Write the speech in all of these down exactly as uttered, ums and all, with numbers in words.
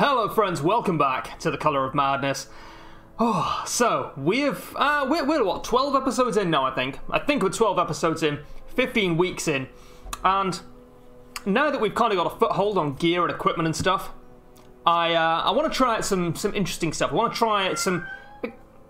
Hello friends, welcome back to The Colour of Madness. Oh, so we've uh, we're, we're what twelve episodes in now, I think. I think we're twelve episodes in, fifteen weeks in, and now that we've kind of got a foothold on gear and equipment and stuff, I uh, I want to try out some some interesting stuff. I want to try out some.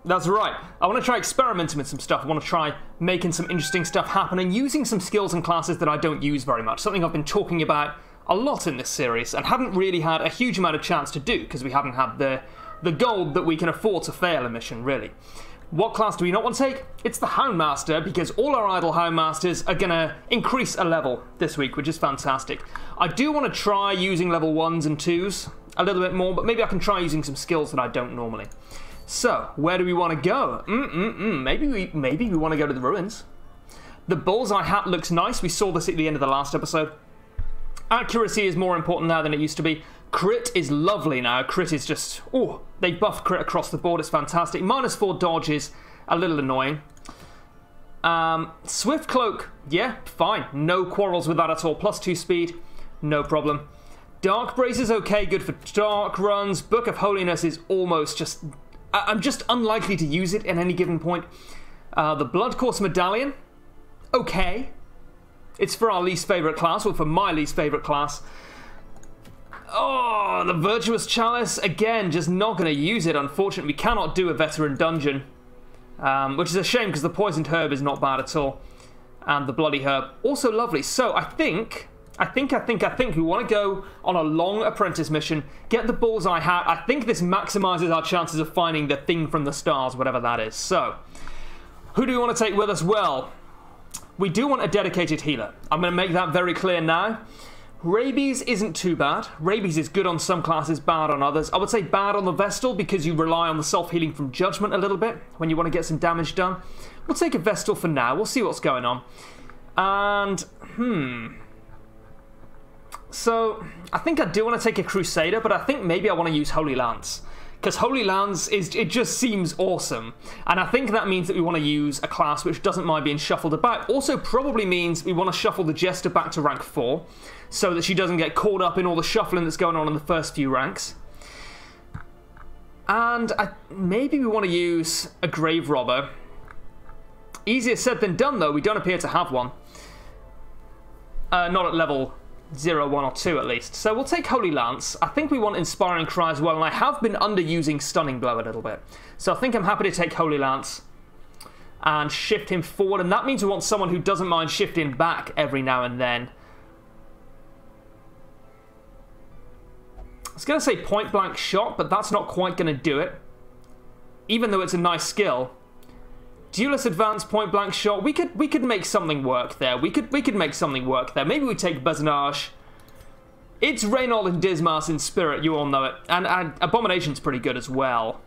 That's right. I want to try experimenting with some stuff. I want to try making some interesting stuff happen and using some skills and classes that I don't use very much. Something I've been talking about a lot in this series and haven't really had a huge amount of chance to do because we haven't had the the gold that we can afford to fail a mission, really. What class do we not want to take? It's the Houndmaster, because all our idle Houndmasters are going to increase a level this week, which is fantastic. I do want to try using level ones and twos a little bit more, but maybe I can try using some skills that I don't normally. So, where do we want to go? Mm-mm-mm, maybe we, maybe we want to go to the ruins. The Bullseye Hat looks nice. We saw this at the end of the last episode. Accuracy is more important now than it used to be. Crit is lovely now. Crit is just... oh, they buff crit across the board. It's fantastic. Minus four dodge is a little annoying. Um, Swift Cloak. Yeah, fine. No quarrels with that at all. Plus two speed. No problem. Dark Brace is okay. Good for dark runs. Book of Holiness is almost just... I I'm just unlikely to use it at any given point. Uh, the Blood Course Medallion. Okay. It's for our least favourite class, or for my least favourite class. Oh, the Virtuous Chalice. Again, just not going to use it, unfortunately. We cannot do a Veteran Dungeon. Um, which is a shame, because the Poisoned Herb is not bad at all. And the Bloody Herb, also lovely. So, I think, I think, I think, I think we want to go on a long apprentice mission. Get the Bullseye Hat. I think this maximises our chances of finding the Thing from the Stars, whatever that is. So, who do we want to take with us? Well... we do want a dedicated healer. I'm going to make that very clear now. Rabies isn't too bad. Rabies is good on some classes, bad on others. I would say bad on the Vestal because you rely on the self-healing from Judgment a little bit when you want to get some damage done. We'll take a Vestal for now. We'll see what's going on. And, hmm. So, I think I do want to take a Crusader, but I think maybe I want to use Holy Lance. Because Holy Lance, is, it just seems awesome. And I think that means that we want to use a class which doesn't mind being shuffled about. Also probably means we want to shuffle the Jester back to rank four. So that she doesn't get caught up in all the shuffling that's going on in the first few ranks. And I, maybe we want to use a Grave Robber. Easier said than done though, we don't appear to have one. Uh, not at level... zero, one or two at least. So we'll take Holy Lance. I think we want Inspiring Cry as well, and I have been underusing Stunning Blow a little bit. So I think I'm happy to take Holy Lance and shift him forward, and that means we want someone who doesn't mind shifting back every now and then. I was going to say Point Blank Shot, but that's not quite going to do it. Even though it's a nice skill. Duelist Advance, Point Blank Shot. We could we could make something work there. We could we could make something work there. Maybe we take Bezinage. It's Reynold and Dismas in spirit. You all know it. And, and Abomination's pretty good as well.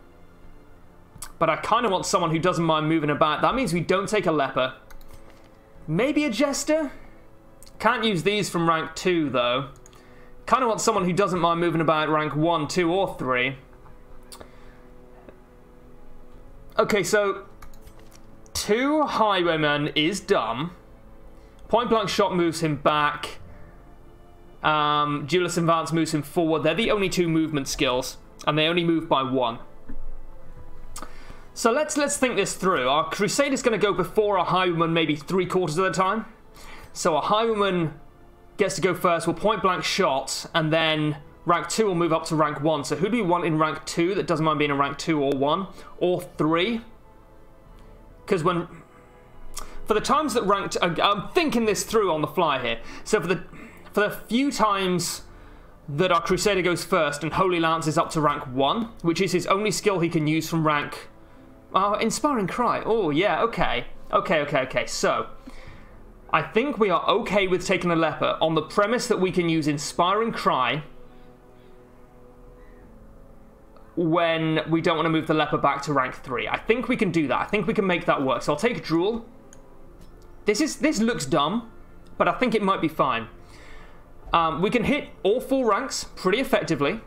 But I kind of want someone who doesn't mind moving about. That means we don't take a Leper. Maybe a Jester. Can't use these from rank two though. Kind of want someone who doesn't mind moving about rank one, two, or three. Okay, so. Two Highwaymen is dumb. Point Blank Shot moves him back. Um, Duelist Advance moves him forward. They're the only two movement skills, and they only move by one. So let's let's think this through. Our Crusader's going to go before our Highwayman maybe three quarters of the time. So our Highwayman gets to go first. We'll Point Blank Shot, and then rank two will move up to rank one. So who do we want in rank two that doesn't mind being in rank two or one or three? Because when, for the times that ranked, I'm thinking this through on the fly here. So for the, for the few times that our Crusader goes first and Holy Lance is up to rank one, which is his only skill he can use from rank, uh, Inspiring Cry. Oh yeah, okay, okay, okay, okay. So I think we are okay with taking a Leper on the premise that we can use Inspiring Cry when we don't want to move the Leper back to rank three. I think we can do that. I think we can make that work. So I'll take Drool. This is this looks dumb, but I think it might be fine. Um, we can hit all four ranks pretty effectively.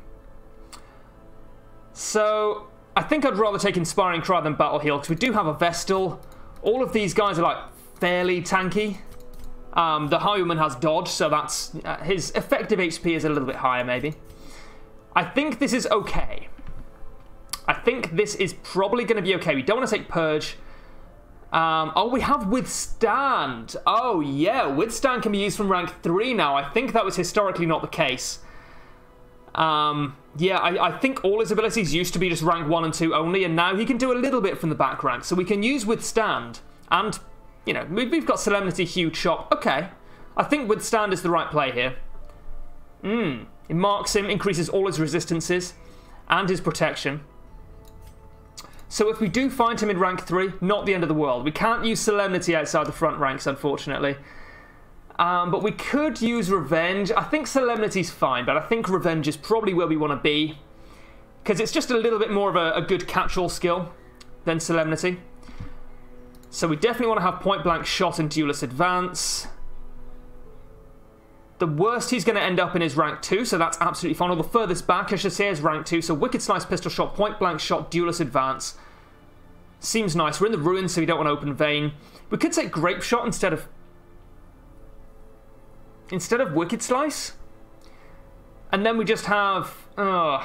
So I think I'd rather take Inspiring Cry than Battle Heal, because we do have a Vestal. All of these guys are like fairly tanky. Um, the Highwayman has dodge, so that's uh, his effective H P is a little bit higher maybe. I think this is okay. I think this is probably going to be okay. We don't want to take Purge. Um, oh, we have Withstand. Oh, yeah. Withstand can be used from rank three now. I think that was historically not the case. Um, yeah, I, I think all his abilities used to be just rank one and two only, and now he can do a little bit from the back rank. So we can use Withstand. And, you know, we've got Solemnity, Huge Shot. Okay. I think Withstand is the right play here. Mm. It marks him, increases all his resistances and his protection. So if we do find him in rank three, not the end of the world. We can't use Solemnity outside the front ranks, unfortunately. Um, but we could use Revenge. I think Solemnity's fine, but I think Revenge is probably where we want to be. Because it's just a little bit more of a, a good catch-all skill than Solemnity. So we definitely want to have Point Blank Shot and Duelist Advance. The worst he's going to end up in is rank two, so that's absolutely fine. Or the furthest back, I should say, is rank two. So Wicked Slice, Pistol Shot, Point Blank Shot, Duelist Advance. Seems nice. We're in the Ruins, so we don't want to open Vein. We could take Grape Shot instead of... Instead of Wicked Slice. And then we just have... Uh,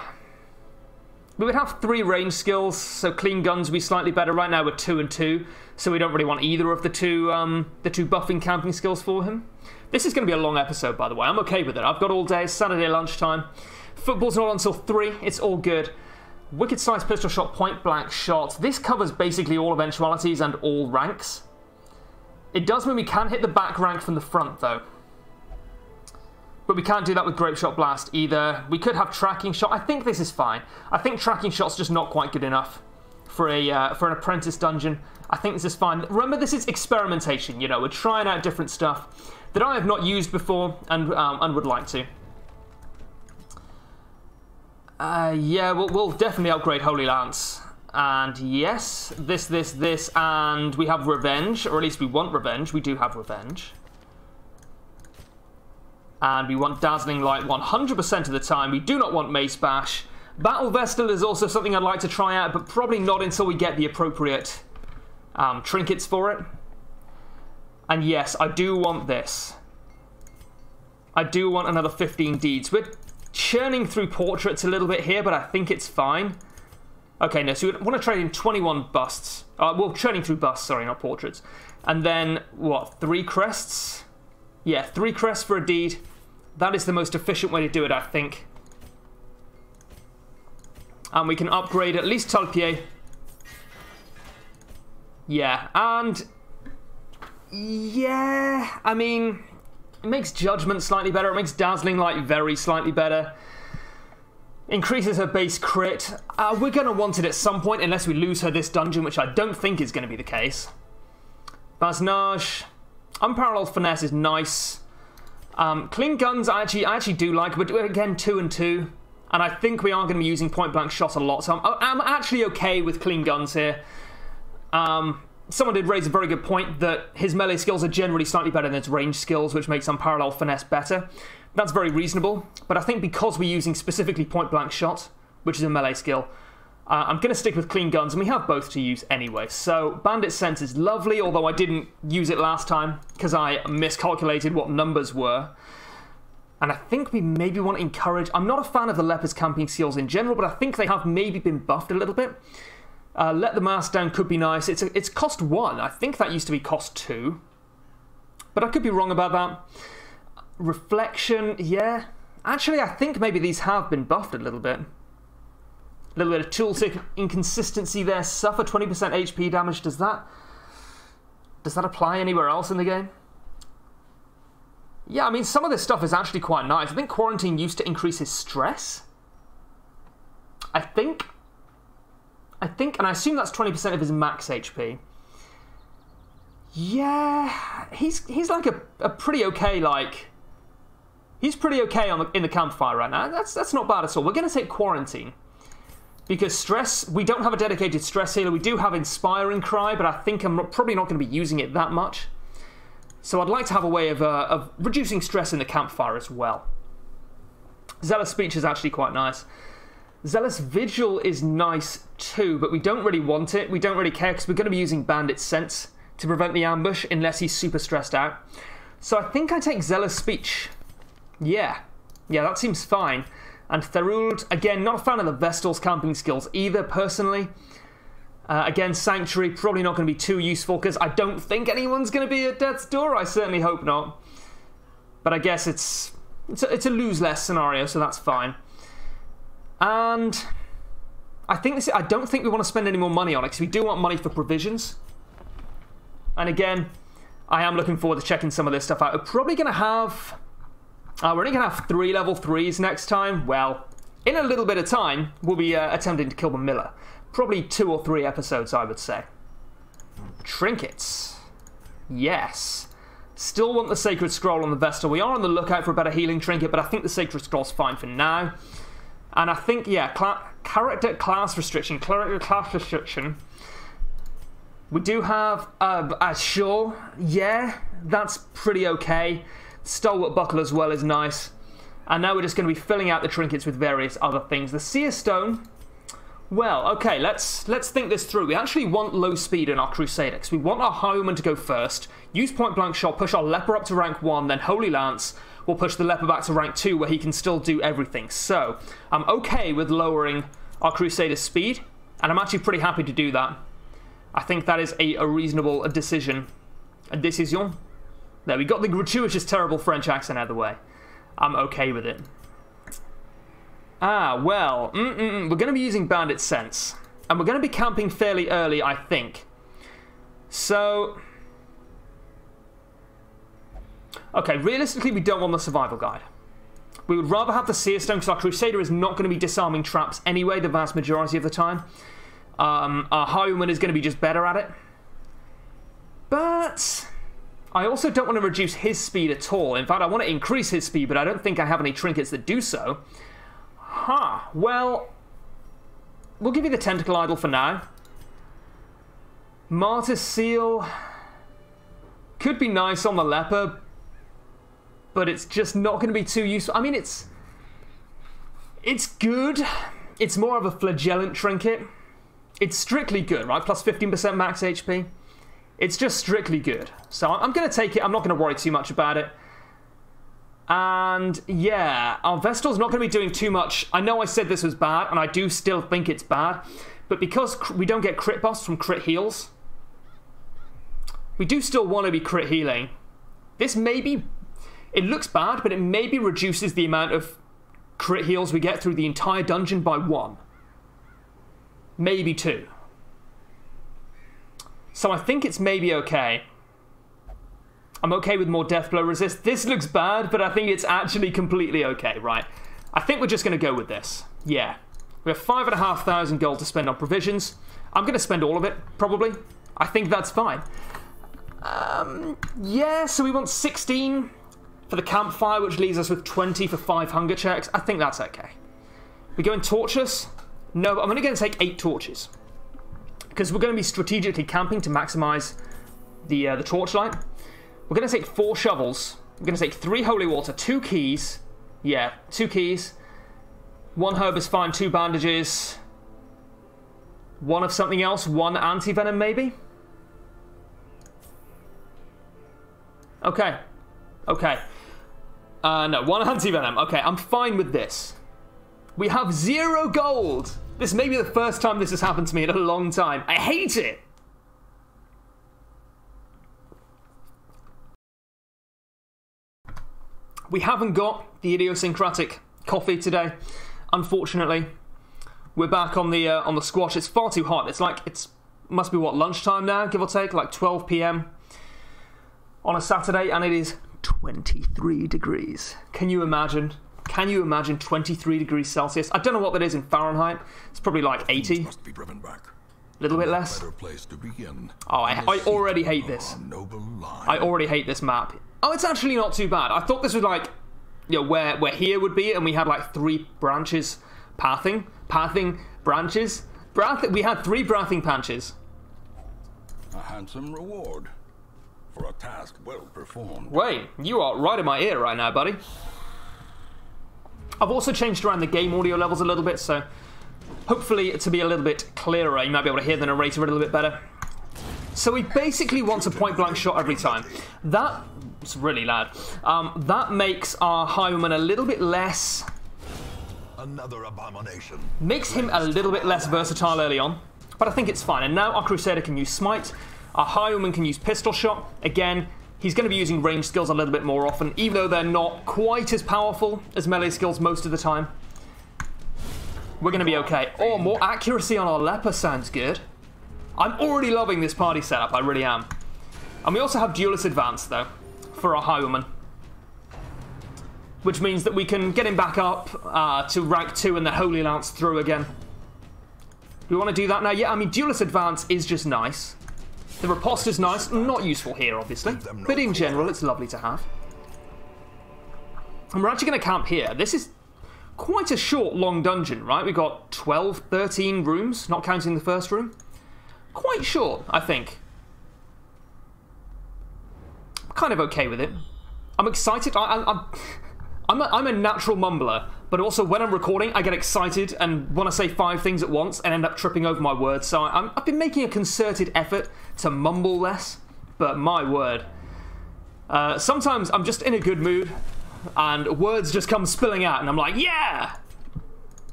we would have three range skills, so Clean Guns would be slightly better. Right now we're two and two, so we don't really want either of the two, um, the two buffing camping skills for him. This is going to be a long episode, by the way. I'm okay with it. I've got all day. It's Saturday lunchtime. Football's not until three. It's all good. Wicked Slice, Pistol Shot, Point Blank Shot. This covers basically all eventualities and all ranks. It does mean we can hit the back rank from the front, though. But we can't do that with Grape Shot Blast either. We could have Tracking Shot. I think this is fine. I think Tracking Shot's just not quite good enough for a uh, for an apprentice dungeon. I think this is fine. Remember, this is experimentation. You know, we're trying out different stuff that I have not used before and um, and would like to. Uh, yeah, we'll, we'll definitely upgrade Holy Lance. And yes, this, this, this, and we have Revenge, or at least we want Revenge. We do have Revenge. And we want Dazzling Light one hundred percent of the time. We do not want Mace Bash. Battle Vestal is also something I'd like to try out, but probably not until we get the appropriate um, trinkets for it. And yes, I do want this. I do want another fifteen deeds. We're churning through portraits a little bit here, but I think it's fine. Okay, no, so we want to trade in twenty-one busts. Uh, well, churning through busts, sorry, not portraits. And then, what, three crests? Yeah, three crests for a deed. That is the most efficient way to do it, I think. And we can upgrade at least Tulpier. Yeah, and... Yeah, I mean, it makes Judgment slightly better. It makes Dazzling Light very slightly better. Increases her base crit. Uh, we're going to want it at some point, unless we lose her this dungeon, which I don't think is going to be the case. Basnage. Unparalleled Finesse is nice. Um, Clean Guns, I actually, I actually do like, but we're again two and two. And I think we are going to be using Point Blank Shot a lot, so I'm, I'm actually okay with Clean Guns here. Um... Someone did raise a very good point that his melee skills are generally slightly better than his range skills, which makes Unparalleled Finesse better. That's very reasonable, but I think because we're using specifically Point Blank Shot, which is a melee skill, uh, I'm going to stick with Clean Guns, and we have both to use anyway. So Bandit Sense is lovely, although I didn't use it last time because I miscalculated what numbers were. And I think we maybe want to encourage... I'm not a fan of the Leper's camping skills in general, but I think they have maybe been buffed a little bit. Uh, let the Mask Down could be nice. It's a, it's cost one. I think that used to be cost two. But I could be wrong about that. Reflection, yeah. Actually, I think maybe these have been buffed a little bit. A little bit of tooltip inconsistency there. Suffer twenty percent H P damage. Does that, does that apply anywhere else in the game? Yeah, I mean, some of this stuff is actually quite nice. I think Quarantine used to increase his stress. I think... I think, and I assume that's twenty percent of his max H P. Yeah, he's he's like a, a pretty okay, like... He's pretty okay on the, in the campfire right now. That's, that's not bad at all. We're going to take Quarantine. Because stress, we don't have a dedicated stress healer. We do have Inspiring Cry, but I think I'm probably not going to be using it that much. So I'd like to have a way of, uh, of reducing stress in the campfire as well. Zealous Speech is actually quite nice. Zealous Vigil is nice too, but we don't really want it. We don't really care because we're going to be using Bandit Sense to prevent the ambush unless he's super stressed out. So I think I take Zealous Speech. Yeah. Yeah, that seems fine. And Theruld, again, not a fan of the Vestal's camping skills either, personally. Uh, again, Sanctuary, probably not going to be too useful, because I don't think anyone's going to be at Death's Door. I certainly hope not. But I guess it's it's a, it's a lose-less scenario, so that's fine. And I think this, I don't think we want to spend any more money on it, because we do want money for provisions. And again, I am looking forward to checking some of this stuff out. We're probably going to have... Uh, we're only going to have three level threes next time. Well, in a little bit of time, we'll be uh, attempting to kill the Miller. Probably two or three episodes, I would say. Trinkets. Yes. Still want the Sacred Scroll on the Vestal. We are on the lookout for a better healing trinket, but I think the Sacred Scroll's fine for now. And I think, yeah, cla character class restriction. Character class restriction. We do have uh, a Shore. Yeah, that's pretty okay. Stalwart Buckle as well is nice. And now we're just going to be filling out the trinkets with various other things. The Seer Stone. Well, okay, let's let's think this through. We actually want low speed in our Crusader, because we want our Highwayman to go first, use Point Blank Shot, push our Leper up to rank one, then Holy Lance will push the Leper back to rank two, where he can still do everything. So I'm okay with lowering our Crusader's speed, and I'm actually pretty happy to do that. I think that is a, a reasonable decision. A decision? There, we got the gratuitous, terrible French accent out of the way. I'm okay with it. Ah, well, mm -mm -mm. We're going to be using Bandit Sense. And we're going to be camping fairly early, I think. So... Okay, realistically, we don't want the Survival Guide. We would rather have the Seer Stone, because our Crusader is not going to be disarming traps anyway, the vast majority of the time. Um, our Highwayman is going to be just better at it. But... I also don't want to reduce his speed at all. In fact, I want to increase his speed, but I don't think I have any trinkets that do so. Huh. Well, we'll give you the Tentacle Idol for now. Martyr's Seal could be nice on the Leper, but it's just not going to be too useful. I mean, it's... It's good. It's more of a Flagellant trinket. It's strictly good, right? Plus fifteen percent max H P. It's just strictly good. So I'm going to take it. I'm not going to worry too much about it. And yeah, our Vestal's not going to be doing too much. I know I said this was bad, and I do still think it's bad. But because we don't get crit buffs from crit heals, we do still want to be crit healing. This maybe... It looks bad, but it maybe reduces the amount of crit heals we get through the entire dungeon by one. Maybe two. So I think it's maybe okay. I'm okay with more Deathblow resist. This looks bad, but I think it's actually completely okay, right? I think we're just going to go with this. Yeah. We have five and a half thousand gold to spend on provisions. I'm going to spend all of it, probably. I think that's fine. Um, yeah, so we want sixteen for the campfire, which leaves us with twenty for five hunger checks. I think that's okay. We go in torches? No, I'm only going to take eight torches, because we're going to be strategically camping to maximize the uh, the torchlight. We're going to take four shovels. We're going to take three holy water, two keys. Yeah, two keys. One herb is fine, two bandages. One of something else, one anti-venom maybe? Okay. Okay. Uh, no, one anti-venom. Okay, I'm fine with this. We have zero gold! This may be the first time this has happened to me in a long time. I hate it! We haven't got the idiosyncratic coffee today, unfortunately. We're back on the uh, on the squash. It's far too hot. It's like, it's must be, what, lunchtime now, give or take? Like twelve p m on a Saturday, and it is twenty-three degrees. Can you imagine? Can you imagine twenty-three degrees Celsius? I don't know what that is in Fahrenheit. It's probably like eighty. Must be driven back. A little bit less. Place to begin. Oh, I, I already hate this. I already hate this map. Oh, it's actually not too bad. I thought this was like, you know, where, where here would be, and we had like three branches pathing. Pathing branches. Brath we had three brathing branches. A handsome reward for a task well performed. Wait, you are right in my ear right now, buddy. I've also changed around the game audio levels a little bit, so hopefully to be a little bit clearer. You might be able to hear the narrator a little bit better. So we basically want a point blank shot every time. That's really loud. Um, that makes our Highwayman a little bit less Another abomination. Makes him a little bit less versatile early on, but I think it's fine. And now our Crusader can use Smite, our Highwayman can use Pistol Shot. Again, he's going to be using ranged skills a little bit more often, even though they're not quite as powerful as melee skills most of the time. We're going to be okay. Oh, more accuracy on our Leper sounds good. I'm already loving this party setup, I really am. And we also have Duelist Advance, though, for our Highwayman, which means that we can get him back up uh, to rank two and the Holy Lance through again. Do we want to do that now? Yeah, I mean, Duelist Advance is just nice. The riposte is nice, not useful here, obviously, but in general, it's lovely to have. And we're actually going to camp here. This is quite a short, long dungeon, right? We've got twelve, thirteen rooms, not counting the first room. Quite short, I think. I'm kind of okay with it. I'm excited. I, I, I'm... I'm a, I'm a natural mumbler, but also when I'm recording, I get excited and want to say five things at once and end up tripping over my words. So I, I'm, I've been making a concerted effort to mumble less, but my word. Uh, sometimes I'm just in a good mood and words just come spilling out and I'm like, yeah!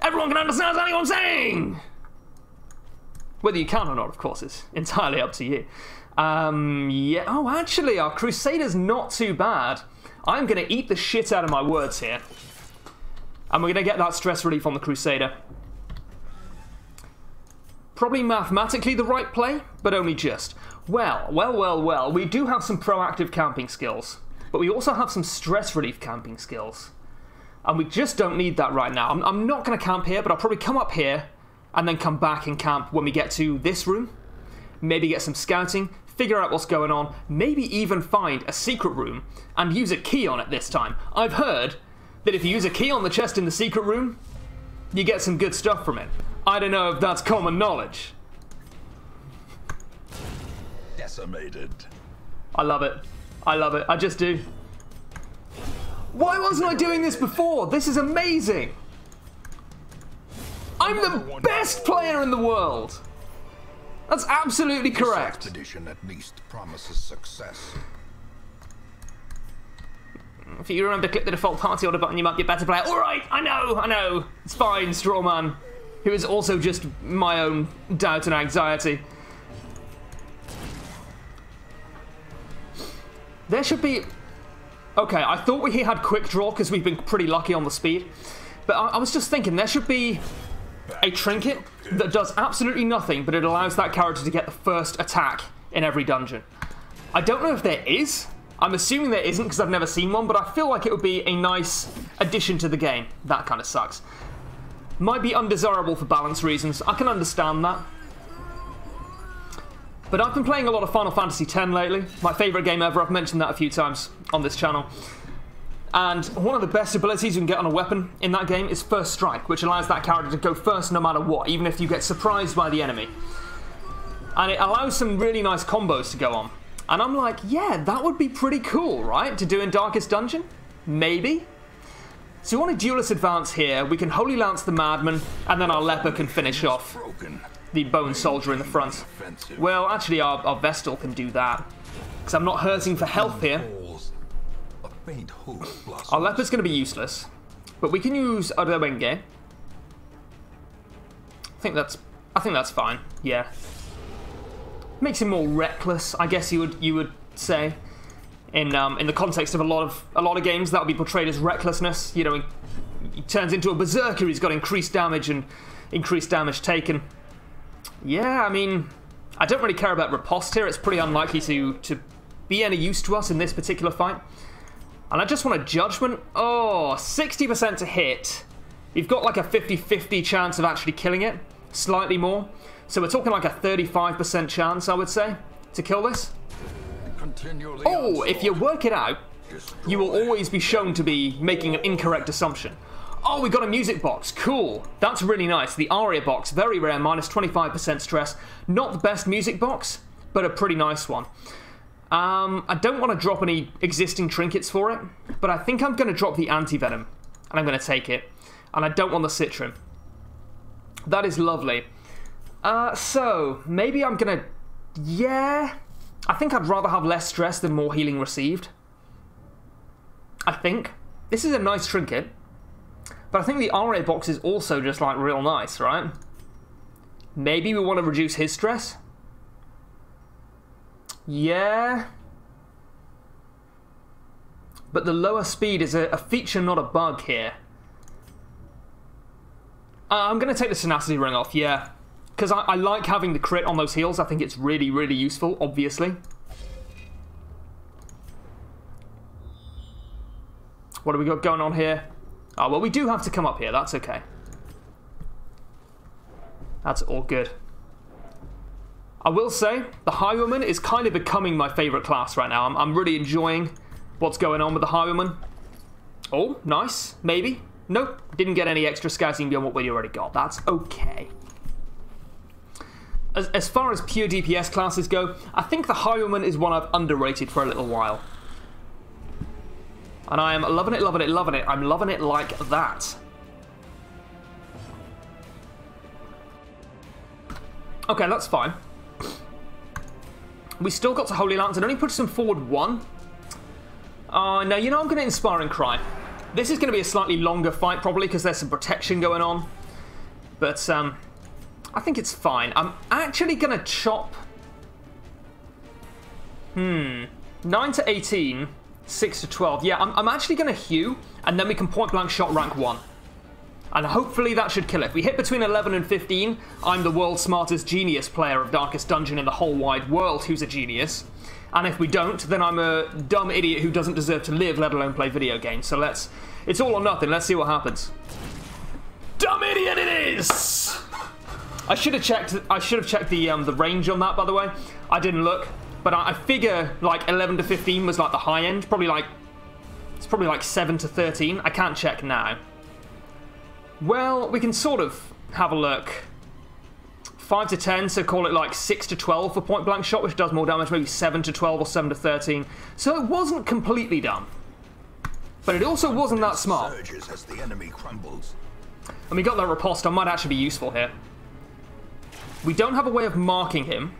Everyone can understand what I'm saying! Whether you can or not, of course, is entirely up to you. Um, yeah. Oh, actually, our Crusader's not too bad. I'm going to eat the shit out of my words here. And we're going to get that stress relief on the Crusader. Probably mathematically the right play, but only just. Well, well, well, well. We do have some proactive camping skills. But we also have some stress relief camping skills. And we just don't need that right now. I'm, I'm not going to camp here, but I'll probably come up here and then come back and camp when we get to this room. Maybe get some scouting, figure out what's going on, maybe even find a secret room and use a key on it this time. I've heard that if you use a key on the chest in the secret room, you get some good stuff from it. I don't know if that's common knowledge. Decimated. I love it. I love it. I just do. Why wasn't I doing this before? This is amazing. I'm the best player in the world. That's absolutely correct. This expedition at least promises success. If you remember to click the default party order button, you might be a better player. All right, I know, I know. It's fine, Strawman, who is also just my own doubt and anxiety. There should be... Okay, I thought we had quick draw because we've been pretty lucky on the speed. But I, I was just thinking there should be a trinket that does absolutely nothing, but it allows that character to get the first attack in every dungeon. I don't know if there is. I'm assuming there isn't because I've never seen one, but I feel like it would be a nice addition to the game. That kind of sucks. Might be undesirable for balance reasons. I can understand that. But I've been playing a lot of Final Fantasy ten lately. My favourite game ever. I've mentioned that a few times on this channel. And one of the best abilities you can get on a weapon in that game is First Strike, which allows that character to go first no matter what, even if you get surprised by the enemy. And it allows some really nice combos to go on. And I'm like, yeah, that would be pretty cool, right? To do in Darkest Dungeon? Maybe? So we want a Duelist Advance here. We can Holy Lance the Madman, and then our Leper can finish off the Bone Soldier in the front. Well, actually, our, our Vestal can do that, because I'm not hurting for health here. Our Leper's going to be useless, but we can use Odewenge. I think that's, I think that's fine. Yeah, makes him more reckless, I guess you would you would say, in um, in the context of a lot of a lot of games that would be portrayed as recklessness. You know, he, he turns into a berserker. He's got increased damage and increased damage taken. Yeah, I mean, I don't really care about riposte here. It's pretty unlikely to to be any use to us in this particular fight. And I just want a Judgment. Oh, sixty percent to hit. You've got like a fifty fifty chance of actually killing it. Slightly more. So we're talking like a thirty-five percent chance, I would say, to kill this. Oh, if you work it out, you will always be shown to be making an incorrect assumption. Oh, we got a music box. Cool. That's really nice. The Aria box. Very rare. Minus twenty-five percent stress. Not the best music box, but a pretty nice one. Um, I don't want to drop any existing trinkets for it, but I think I'm going to drop the anti-venom, and I'm going to take it. And I don't want the citron. That is lovely. Uh, so, maybe I'm going to... Yeah, I think I'd rather have less stress than more healing received. I think. This is a nice trinket. But I think the R A box is also just like real nice, right? Maybe we want to reduce his stress? Yeah. But the lower speed is a, a feature, not a bug here. Uh, I'm going to take the Tenacity Ring off, yeah. Because I, I like having the crit on those heals. I think it's really, really useful, obviously. What have we got going on here? Oh, well, we do have to come up here. That's okay. That's all good. I will say, the Highwayman is kind of becoming my favourite class right now. I'm, I'm really enjoying what's going on with the Highwayman. Oh, nice. Maybe. Nope. Didn't get any extra scouting beyond what we already got. That's okay. As, as far as pure D P S classes go, I think the Highwayman is one I've underrated for a little while. And I am loving it, loving it, loving it. I'm loving it like that. Okay, that's fine. We still got to Holy Lance. It only puts him forward one. Uh, now, you know I'm going to Inspiring Cry. This is going to be a slightly longer fight, probably, because there's some protection going on. But um, I think it's fine. I'm actually going to chop... Hmm. nine to eighteen... six to twelve. Yeah, I'm, I'm actually going to hew, and then we can point blank shot rank one. And hopefully that should kill it. If we hit between eleven and fifteen, I'm the world's smartest genius player of Darkest Dungeon in the whole wide world who's a genius. And if we don't, then I'm a dumb idiot who doesn't deserve to live, let alone play video games. So let's... It's all or nothing. Let's see what happens. Dumb idiot it is! I should have checked, I should have checked the, um, the range on that, by the way. I didn't look. But I figure like eleven to fifteen was like the high end. Probably like, it's probably like seven to thirteen. I can't check now. Well, we can sort of have a look. five to ten, so call it like six to twelve for point blank shot, which does more damage. Maybe seven to twelve or seven to thirteen. So it wasn't completely dumb. But it also wasn't that smart. As the enemy crumbles. And we got that riposte. I might actually be useful here. We don't have a way of marking him.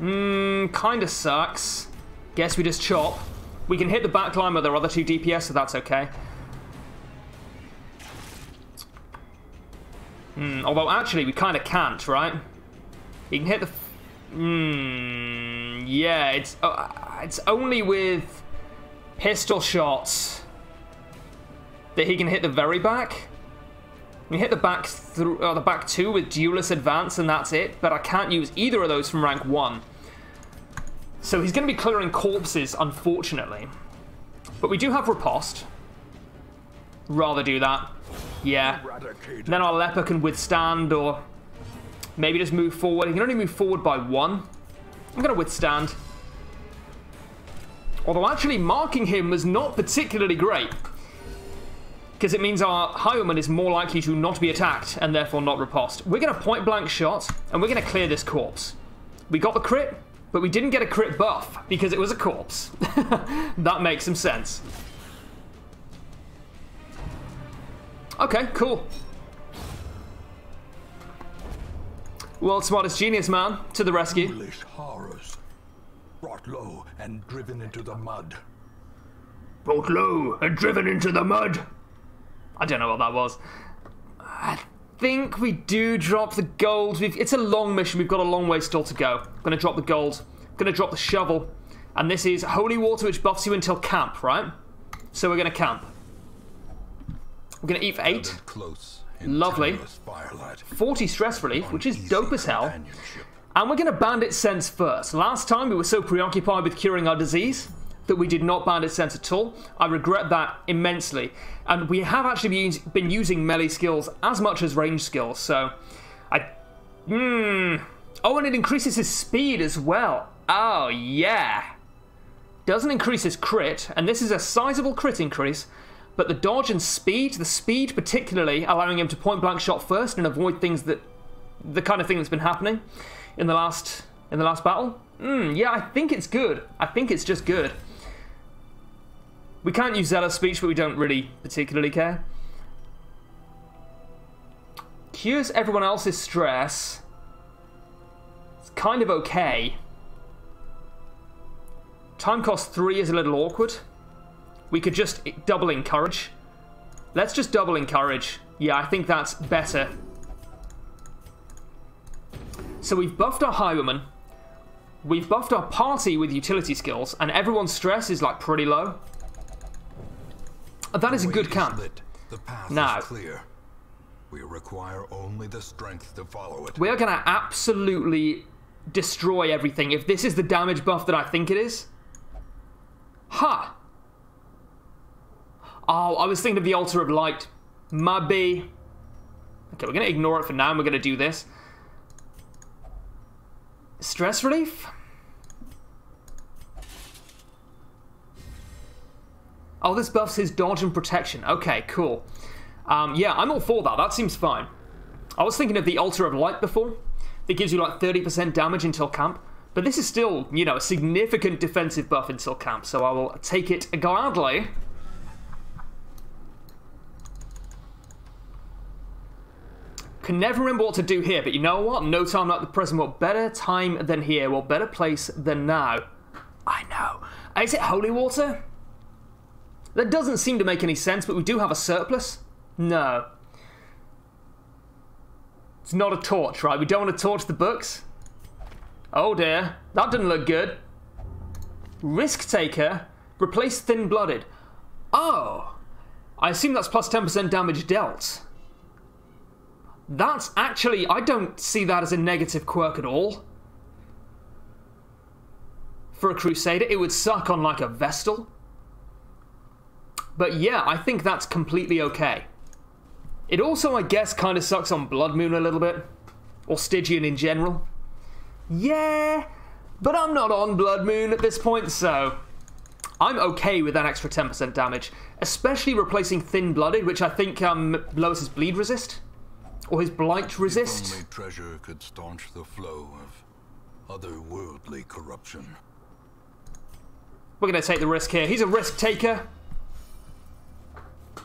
Mmm, kinda sucks. Guess we just chop. We can hit the back line with our other two D P S, so that's okay. Mm, although actually we kinda can't, right? You can hit the... Mmm... Yeah, it's, uh, it's only with pistol shots that he can hit the very back. We hit the back through uh, the back two with Duelist Advance, and that's it. But I can't use either of those from rank one. So he's going to be clearing corpses, unfortunately. But we do have riposte. Rather do that. Yeah. Then our Leper can withstand, or maybe just move forward. He can only move forward by one. I'm going to withstand. Although actually marking him was not particularly great. Because it means our Highwayman is more likely to not be attacked and therefore not riposte. We're going to point blank shot and we're going to clear this corpse. We got the crit, but we didn't get a crit buff because it was a corpse. That makes some sense. Okay, cool. World's smartest genius, man, to the rescue. Foolish horrors, brought low and driven into the mud. Brought low and driven into the mud. I don't know what that was. I think we do drop the gold. We've, it's a long mission. We've got a long way still to go. I'm going to drop the gold. I'm going to drop the shovel. And this is Holy Water, which buffs you until camp, right? So we're going to camp. We're going to eat for eight. Close, lovely. forty stress relief, which is dope as hell. And we're going to Bandit Sense first. Last time we were so preoccupied with curing our disease that we did not Bandit Sense at all. I regret that immensely. And we have actually been using melee skills as much as range skills, so... I... Mmm... Oh, and it increases his speed as well. Oh, yeah. Doesn't increase his crit, and this is a sizable crit increase, but the dodge and speed, the speed particularly, allowing him to point blank shot first and avoid things that... the kind of thing that's been happening in the last... in the last battle. Mmm, yeah, I think it's good. I think it's just good. We can't use Zealous Speech, but we don't really particularly care. Cures everyone else's stress. It's kind of okay. Time cost three is a little awkward. We could just double Encourage. Let's just double encourage. Yeah, I think that's better. So we've buffed our Highwayman. We've buffed our party with utility skills, and everyone's stress is like pretty low. That is a good camp. The path now is clear. We require only the strength to follow it. We are going to absolutely destroy everything if this is the damage buff that I think it is. Ha! Huh. Oh, I was thinking of the Altar of Light. Maybe. Okay, we're going to ignore it for now, and we're going to do this. Stress relief? Oh, this buffs his dodge and protection. Okay, cool. Um, yeah, I'm all for that. That seems fine. I was thinking of the Altar of Light before. That gives you like thirty percent damage until camp. But this is still, you know, a significant defensive buff until camp. So I will take it gladly. Can never remember what to do here. But you know what? No time like the present. What better time than here? What better place than now? I know. Is it holy water? That doesn't seem to make any sense, but we do have a surplus. No. It's not a torch, right? We don't want to torch the books. Oh dear. That didn't look good. Risk taker. Replace thin-blooded. Oh. I assume that's plus ten percent damage dealt. That's actually... I don't see that as a negative quirk at all. For a Crusader, it would suck on like a Vestal. But yeah, I think that's completely okay. It also, I guess, kind of sucks on Blood Moon a little bit. Or Stygian in general. Yeah, but I'm not on Blood Moon at this point, so... I'm okay with that extra ten percent damage. Especially replacing Thin-Blooded, which I think um, lowers his Bleed Resist. Or his Blight Resist. If only treasure could staunch the flow of otherworldly corruption. We're going to take the risk here. He's a risk taker.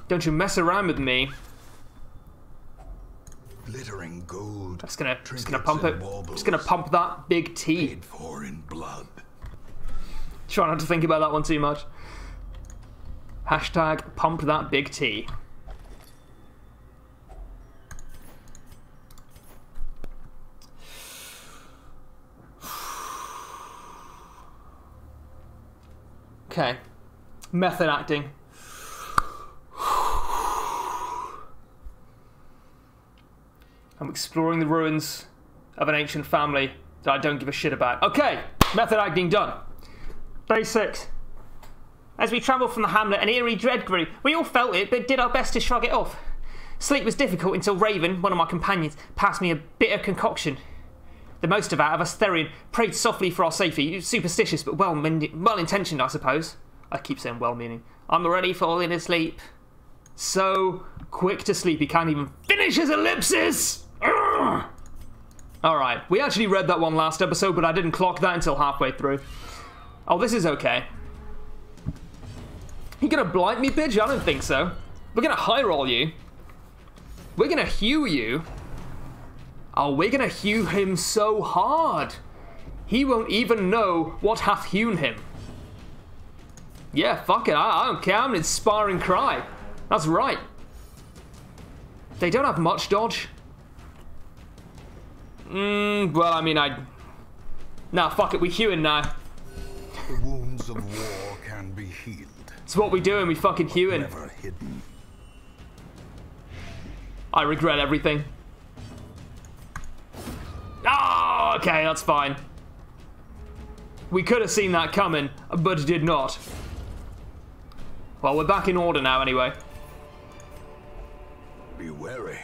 Don't you mess around with me. Glittering gold. Just gonna, just gonna pump it. Just gonna pump that big T. Paid for in blood. Try not to think about that one too much. Hashtag pump that big T. Okay. Method acting. I'm exploring the ruins of an ancient family that I don't give a shit about. Okay, method acting done. Day six. As we travelled from the hamlet, an eerie dread grew. We all felt it, but did our best to shrug it off. Sleep was difficult until Raven, one of my companions, passed me a bitter concoction. The most of our, of us Therian, prayed softly for our safety. Superstitious, but well-intentioned, I suppose. I keep saying well-meaning. I'm already falling asleep. So quick to sleep, he can't even finish his ellipsis! Alright, we actually read that one last episode, but I didn't clock that until halfway through. Oh, this is okay. You gonna blight me, bitch? I don't think so. We're gonna high roll you. We're gonna hew you. Oh, we're gonna hew him so hard. He won't even know what hath hewn him. Yeah, fuck it. I, I don't care. I'm an Inspiring Cry. That's right. They don't have much dodge. Mm, well, I mean, I... Nah, fuck it, we hewing now. The wounds of war can be healed. It's what we doing, we fucking hewing. Never hidden. I regret everything. Oh, okay, that's fine. We could have seen that coming, but did not. Well, we're back in order now, anyway. Be wary.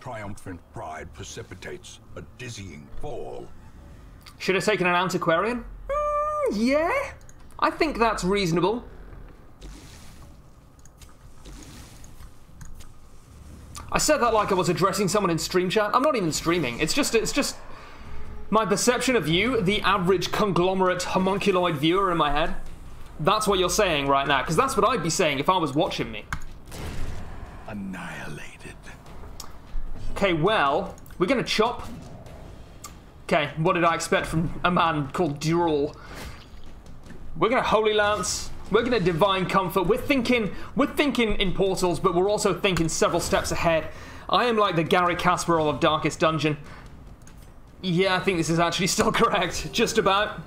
Triumphant pride precipitates a dizzying fall. Should have taken an antiquarian? Mm, yeah, I think that's reasonable. I said that like I was addressing someone in stream chat. I'm not even streaming. It's just, it's just my perception of you, the average conglomerate homunculoid viewer in my head. That's what you're saying right now, because that's what I'd be saying if I was watching me. Annihilate. Okay, well, we're going to chop. Okay, what did I expect from a man called Dural? We're going to Holy Lance. We're going to Divine Comfort. We're thinking, we're thinking in portals, but we're also thinking several steps ahead. I am like the Gary Kasparov of Darkest Dungeon. Yeah, I think this is actually still correct. Just about.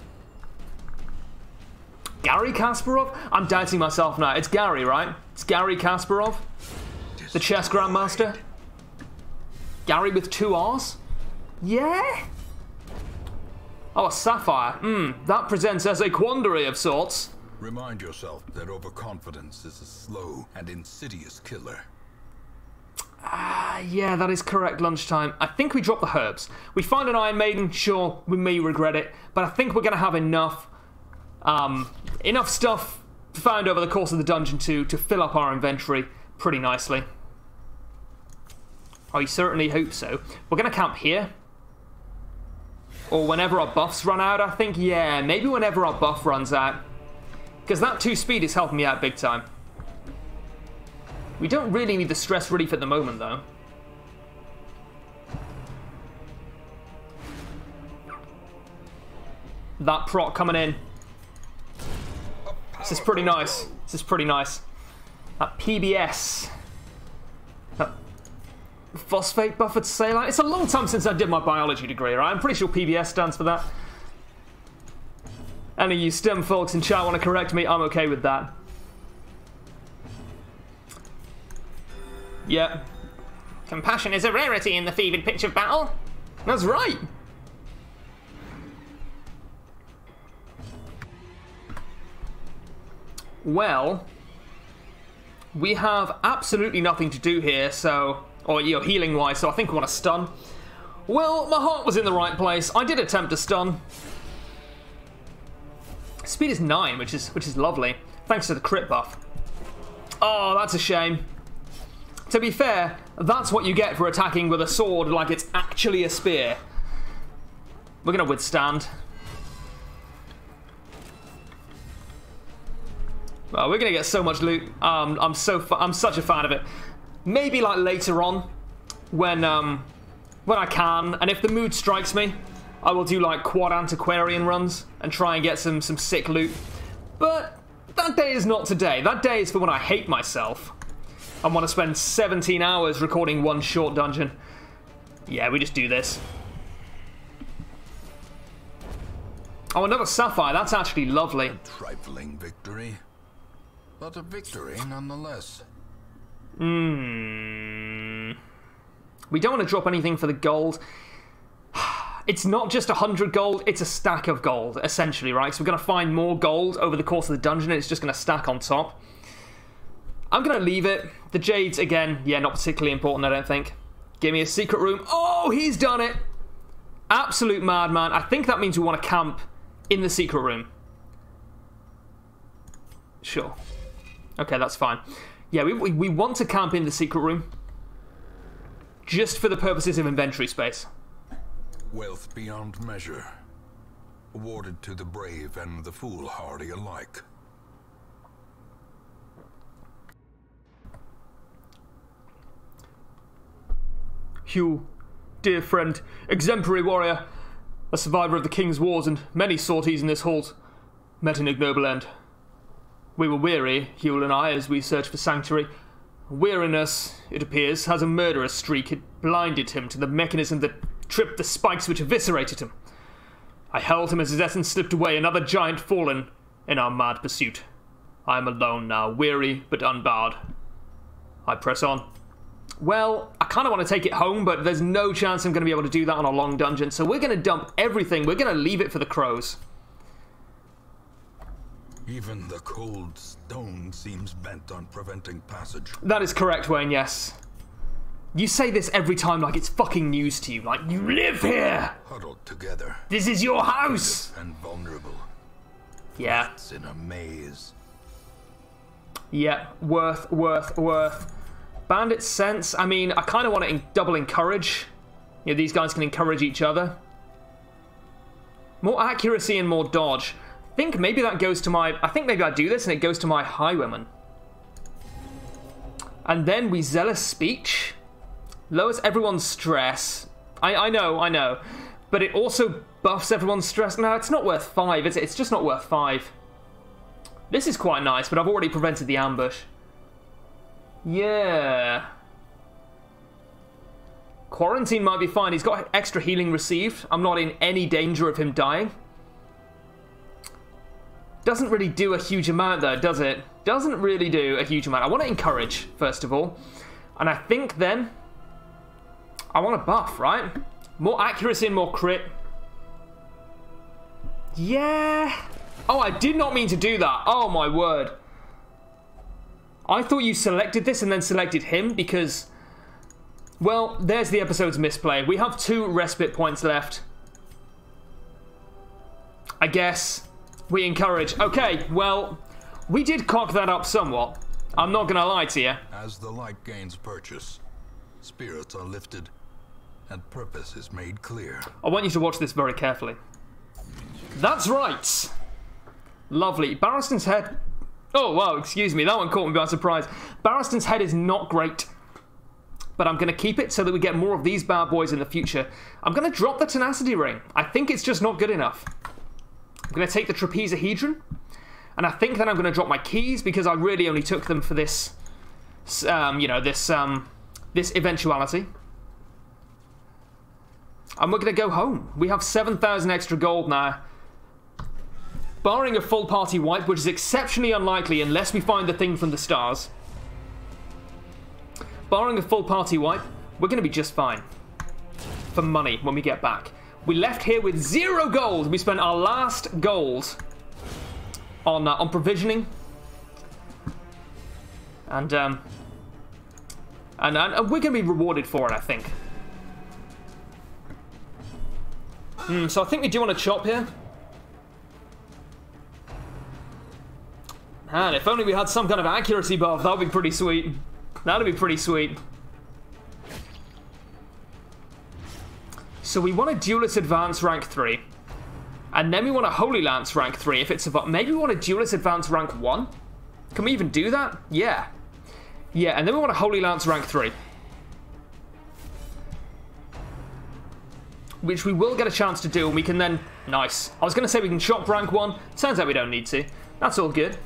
Gary Kasparov? I'm doubting myself now. It's Gary, right? It's Gary Kasparov, the chess grandmaster. Gary with two R's? Yeah? Oh, a sapphire. Hmm, that presents as a quandary of sorts. Remind yourself that overconfidence is a slow and insidious killer. Ah, uh, yeah, that is correct, lunchtime. I think we drop the herbs. We find an Iron Maiden, sure, we may regret it, but I think we're going to have enough, um, enough stuff found over the course of the dungeon to, to fill up our inventory pretty nicely. I certainly hope so. We're going to camp here. Or whenever our buffs run out, I think. Yeah, maybe whenever our buff runs out. Because that two speed is helping me out big time. We don't really need the stress relief at the moment, though. That proc coming in. This is pretty nice. This is pretty nice. That P B S. That phosphate buffered saline. It's a long time since I did my biology degree, right? I'm pretty sure P B S stands for that. Any of you STEM folks in chat want to correct me, I'm okay with that. Yeah. Compassion is a rarity in the fevered pitch of battle. That's right. Well, we have absolutely nothing to do here, so... Or, you know, healing-wise, so I think we want to stun. Well, my heart was in the right place. I did attempt to stun. Speed is nine, which is which is lovely, thanks to the crit buff. Oh, that's a shame. To be fair, that's what you get for attacking with a sword like it's actually a spear. We're going to withstand. Well, we're going to get so much loot. Um, I'm so fa I'm such a fan of it. Maybe like later on, when um, when I can, and if the mood strikes me, I will do like quad antiquarian runs and try and get some some sick loot. But that day is not today. That day is for when I hate myself and want to spend seventeen hours recording one short dungeon. Yeah, we just do this. Oh, another sapphire. That's actually lovely. A trifling victory, but a victory nonetheless. Mm. We don't want to drop anything for the gold. It's not just one hundred gold, it's a stack of gold, essentially, right? So we're going to find more gold over the course of the dungeon, and it's just going to stack on top. I'm going to leave it. The jades, again, yeah, not particularly important, I don't think. Give me a secret room. Oh, he's done it! Absolute madman. I think that means we want to camp in the secret room. Sure. Okay, that's fine. Yeah, we, we, we want to camp in the secret room. Just for the purposes of inventory space. Wealth beyond measure, awarded to the brave and the foolhardy alike. Hugh, dear friend, exemplary warrior, a survivor of the king's wars and many sorties in this halt, met an ignoble end. We were weary, Hugh and I, as we searched for sanctuary. Weariness, it appears, has a murderous streak. It blinded him to the mechanism that tripped the spikes which eviscerated him. I held him as his essence slipped away, another giant fallen in our mad pursuit. I am alone now, weary but unbarred. I press on. Well, I kind of want to take it home, but there's no chance I'm going to be able to do that on a long dungeon, so we're going to dump everything. We're going to leave it for the crows. Even the cold stone seems bent on preventing passage. That is correct, Wayne, yes. You say this every time like it's fucking news to you, like you live here! Huddled together. This is your house! And vulnerable. Yeah. It's in a maze. Yeah, worth, worth, worth. Bandit Sense, I mean, I kind of want to double encourage. You know, these guys can encourage each other. More accuracy and more dodge. I think maybe that goes to my... I think maybe I do this and it goes to my Highwayman. And then we Zealous Speech. Lowers everyone's stress. I, I know, I know. But it also buffs everyone's stress. No, it's not worth five, is it? It's just not worth five. This is quite nice, but I've already prevented the ambush. Yeah. Quarantine might be fine. He's got extra healing received. I'm not in any danger of him dying. Doesn't really do a huge amount though, does it? Doesn't really do a huge amount. I want to encourage, first of all. And I think then... I want a buff, right? More accuracy and more crit. Yeah. Oh, I did not mean to do that. Oh, my word. I thought you selected this and then selected him because... Well, there's the episode's misplay. We have two respite points left. I guess... We encourage. Okay, well, we did cock that up somewhat. I'm not gonna lie to you. As the light gains purchase, spirits are lifted, and purpose is made clear. I want you to watch this very carefully. That's right. Lovely. Barristan's head. Oh wow, excuse me. That one caught me by surprise. Barristan's head is not great, but I'm gonna keep it so that we get more of these bad boys in the future. I'm gonna drop the tenacity ring. I think it's just not good enough. I'm going to take the trapezohedron, and I think then I'm going to drop my keys because I really only took them for this, um, you know, this um, this eventuality. And we're going to go home. We have seven thousand extra gold now. Barring a full party wipe, which is exceptionally unlikely unless we find the thing from the stars. Barring a full party wipe, we're going to be just fine for money when we get back. We left here with zero gold. We spent our last gold on uh, on provisioning, and um, and and we're gonna be rewarded for it, I think. Mm, so I think we do want to chop here. Man, if only we had some kind of accuracy buff, that would be pretty sweet. That'd be pretty sweet. So we want a Duelist Advance rank three, and then we want a Holy Lance rank three if it's about. Maybe we want a Duelist Advance rank one? Can we even do that? Yeah. Yeah, and then we want a Holy Lance rank three. Which we will get a chance to do, and we can then... Nice. I was going to say we can shop rank one. Turns out we don't need to. That's all good.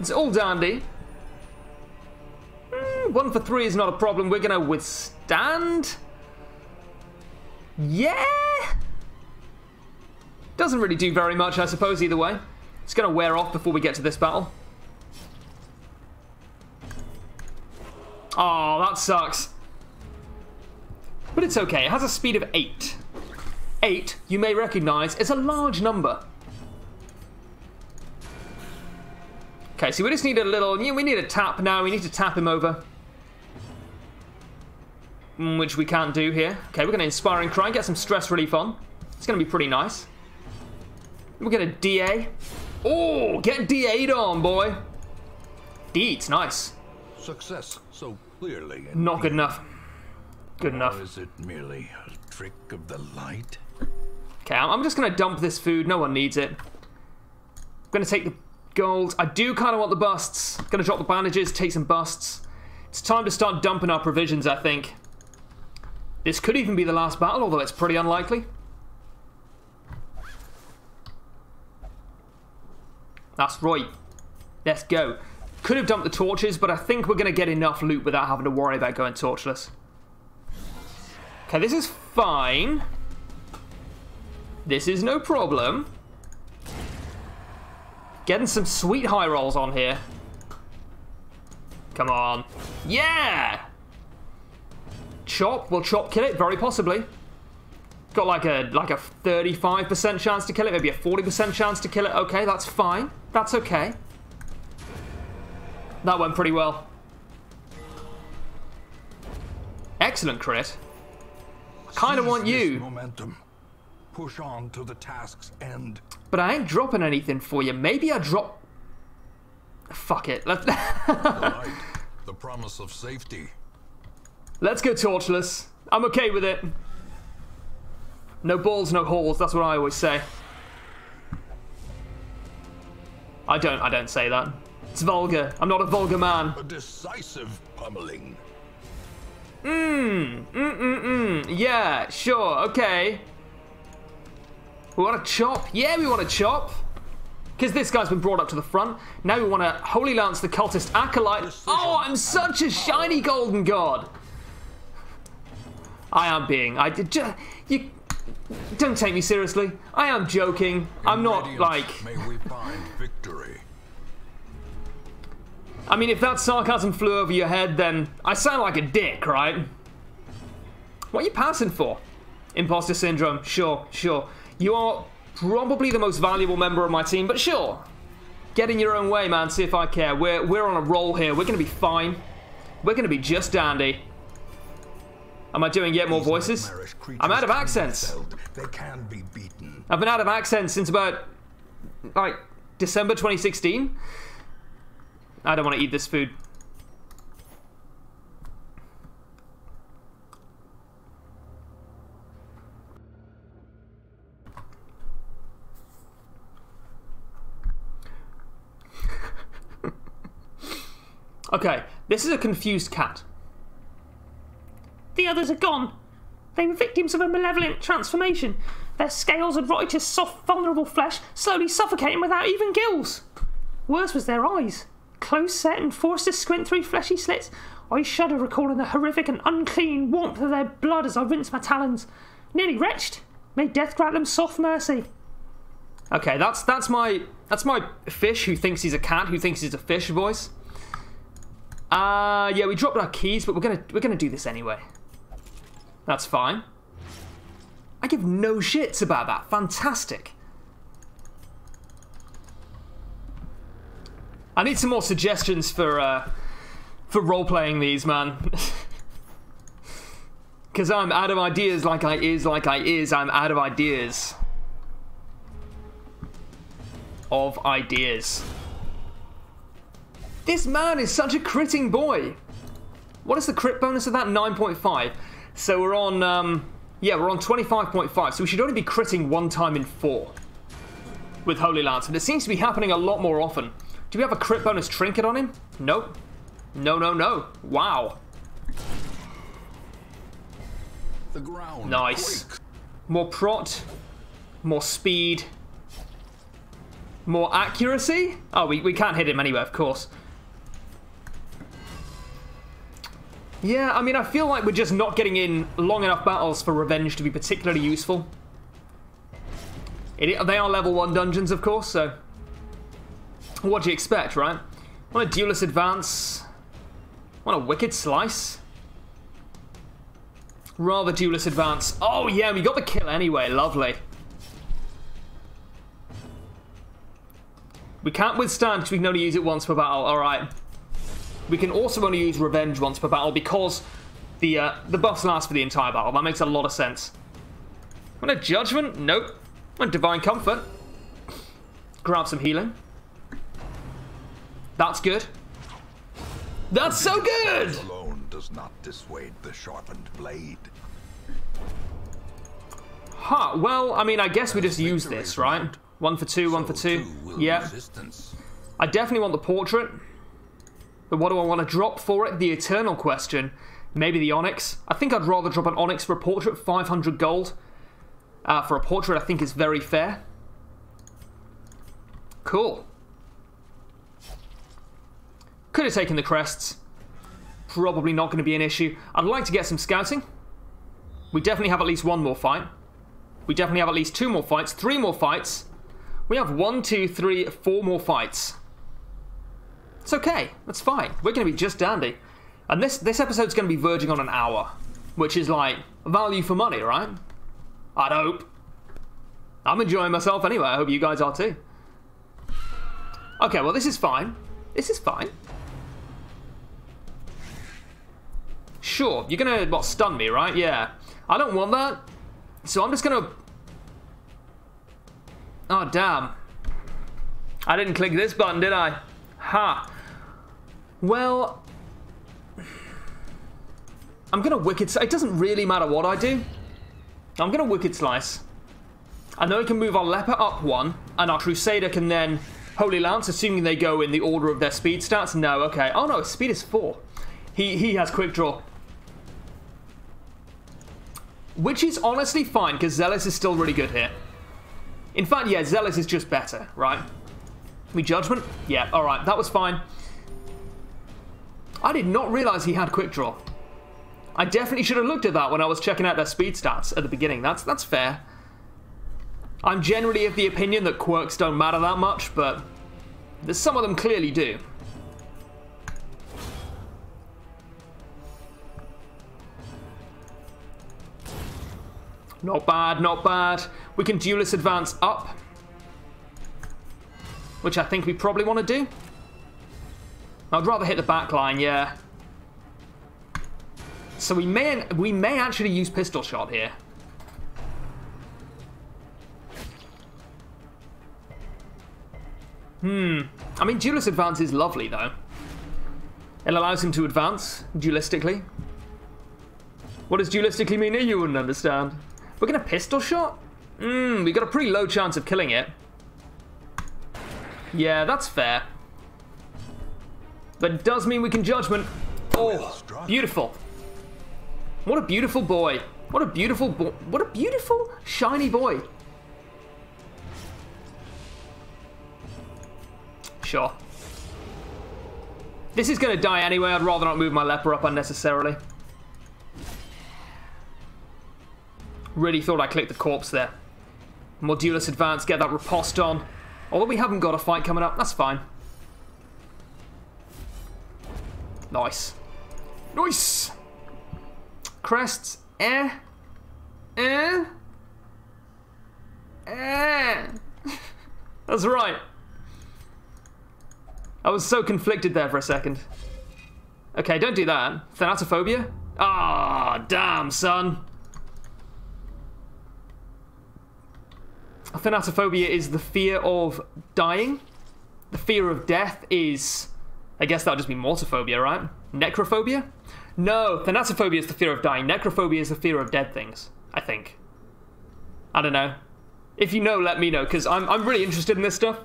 It's all dandy. Mm, one for three is not a problem. We're going to withstand... Yeah! Doesn't really do very much, I suppose, either way. It's going to wear off before we get to this battle. Oh, that sucks. But it's okay. It has a speed of eight. Eight, you may recognize, is a large number. Okay, so we just need a little... We need a tap now. We need to tap him over. Which we can't do here. Okay, we're going to Inspiring Cry and get some stress relief on. It's going to be pretty nice. We're going to D A. Oh, get D A'd on, boy. D, nice. Success so clearly. Not good enough. Good enough. Or is it merely a trick of the light? Okay, I'm just going to dump this food. No one needs it. I'm going to take the gold. I do kind of want the busts. Going to drop the bandages, take some busts. It's time to start dumping our provisions, I think. This could even be the last battle, although it's pretty unlikely. That's right. Let's go. Could have dumped the torches, but I think we're going to get enough loot without having to worry about going torchless. Okay, this is fine. This is no problem. Getting some sweet high rolls on here. Come on. Yeah! Chop, we'll chop kill it, very possibly. Got like a like a thirty-five percent chance to kill it, maybe a forty percent chance to kill it. Okay, that's fine. That's okay. That went pretty well. Excellent crit. I kind of want you. Momentum. Push on to the task's end. But I ain't dropping anything for you. Maybe I drop... Fuck it. Let's... the light, the promise of safety. Let's go torchless. I'm okay with it. No balls, no holes. That's what I always say. I don't. I don't say that. It's vulgar. I'm not a vulgar man. A decisive pummeling. Mmm. Mmm. Mmm. Mmm. Yeah. Sure. Okay. We want to chop. Yeah, we want to chop. because this guy's been brought up to the front. Now we want to Holy Lance the Cultist Acolyte. Oh, I'm such a shiny golden god. I am being... I did just... You... Don't take me seriously. I am joking. I'm not, like... May we find victory. I mean, if that sarcasm flew over your head, then I sound like a dick, right? What are you passing for? Imposter syndrome. Sure, sure. You are probably the most valuable member of my team, but sure. Get in your own way, man. See if I care. We're, we're on a roll here. We're going to be fine. We're going to be just dandy. Am I doing yet more voices? I'm out of accents. They can be beaten. I've been out of accents since about, like, December twenty sixteen. I don't want to eat this food. Okay, this is a confused cat. The others are gone. They were victims of a malevolent transformation. Their scales had rotted to soft, vulnerable flesh, slowly suffocating without even gills. Worse was their eyes. Close set and forced to squint through fleshy slits, I shudder recalling the horrific and unclean warmth of their blood as I rinse my talons. Nearly wretched. May death grant them soft mercy. Okay, that's that's my that's my fish who thinks he's a cat, who thinks he's a fish voice. Uh yeah, we dropped our keys, but we're gonna we're gonna do this anyway. That's fine. I give no shits about that. Fantastic. I need some more suggestions for uh, for role-playing these, man. Because I'm out of ideas like I is, like I is. I'm out of ideas. Of ideas. This man is such a critting boy. What is the crit bonus of that? nine point five. So we're on, um, yeah, we're on twenty-five point five. So we should only be critting one time in four with Holy Lance. And it seems to be happening a lot more often. Do we have a crit bonus trinket on him? Nope. No, no, no. Wow. The ground nice. Quakes. More prot. More speed. More accuracy. Oh, we, we can't hit him anywhere, of course. Yeah, I mean, I feel like we're just not getting in long enough battles for Revenge to be particularly useful. It, they are level one dungeons, of course, so... What do you expect, right? Want a Duelist Advance? Want a Wicked Slice? Rather Duelist Advance. Oh yeah, we got the kill anyway. Lovely. We can't Withstand because we can only use it once per battle. All right. We can also only use Revenge once per battle because the uh, the buffs last for the entire battle. That makes a lot of sense. Want a Judgment? Nope. Want Divine Comfort? Grab some healing. That's good. That's so good. Alone does not dissuade the sharpened blade. Huh. Well, I mean, I guess we just use this, right? One for two, one for two. Yeah. I definitely want the portrait. But what do I want to drop for it? The eternal question. Maybe the onyx. I think I'd rather drop an onyx for a portrait. five hundred gold uh, for a portrait. I think is very fair. Cool. Could have taken the crests. Probably not going to be an issue. I'd like to get some scouting. We definitely have at least one more fight. We definitely have at least two more fights. Three more fights. We have one, two, three, four more fights. It's okay. That's fine. We're going to be just dandy. And this, this episode's going to be verging on an hour. Which is like value for money, right? I'd hope. I'm enjoying myself anyway. I hope you guys are too. Okay, well this is fine. This is fine. Sure, you're gonna, what, stun me, right? Yeah. I don't want that. So I'm just gonna... Oh, damn. I didn't click this button, did I? Ha. Well... I'm gonna Wicked Slice. It doesn't really matter what I do. I'm gonna Wicked Slice. And then we can move our Leper up one, and our Crusader can then Holy Lance, assuming they go in the order of their speed stats. No, okay. Oh no, his speed is four. He he has quick draw, which is honestly fine because Zealous is still really good here. In fact, yeah, Zealous is just better, right? We Judgment? Yeah, alright, that was fine. I did not realise he had Quick Draw. I definitely should have looked at that when I was checking out their speed stats at the beginning. That's, that's fair. I'm generally of the opinion that quirks don't matter that much, but there's some of them clearly do. Not bad, not bad. We can Duelist Advance up, which I think we probably want to do. I'd rather hit the back line, yeah. So we may we may actually use Pistol Shot here. Hmm. I mean, Duelist Advance is lovely though. It allows him to advance duelistically. What does duelistically mean? You wouldn't understand. We're gonna Pistol Shot? Mmm, we got a pretty low chance of killing it. Yeah, that's fair. That does mean we can Judgment. Oh, beautiful. What a beautiful boy. What a beautiful boy. What a beautiful, shiny boy. Sure. This is gonna die anyway. I'd rather not move my Leper up unnecessarily. Really thought I clicked the corpse there. More Duelist Advance, get that riposte on. Although we haven't got a fight coming up, that's fine. Nice. Nice! Crests, eh? Eh? Eh? That's right. I was so conflicted there for a second. Okay, don't do that. Thanatophobia? Ah, oh, damn, son. Thanatophobia is the fear of dying. The fear of death is... I guess that would just be mortophobia, right? Necrophobia? No, thanatophobia is the fear of dying. Necrophobia is the fear of dead things, I think. I don't know. If you know, let me know, because I'm, I'm really interested in this stuff.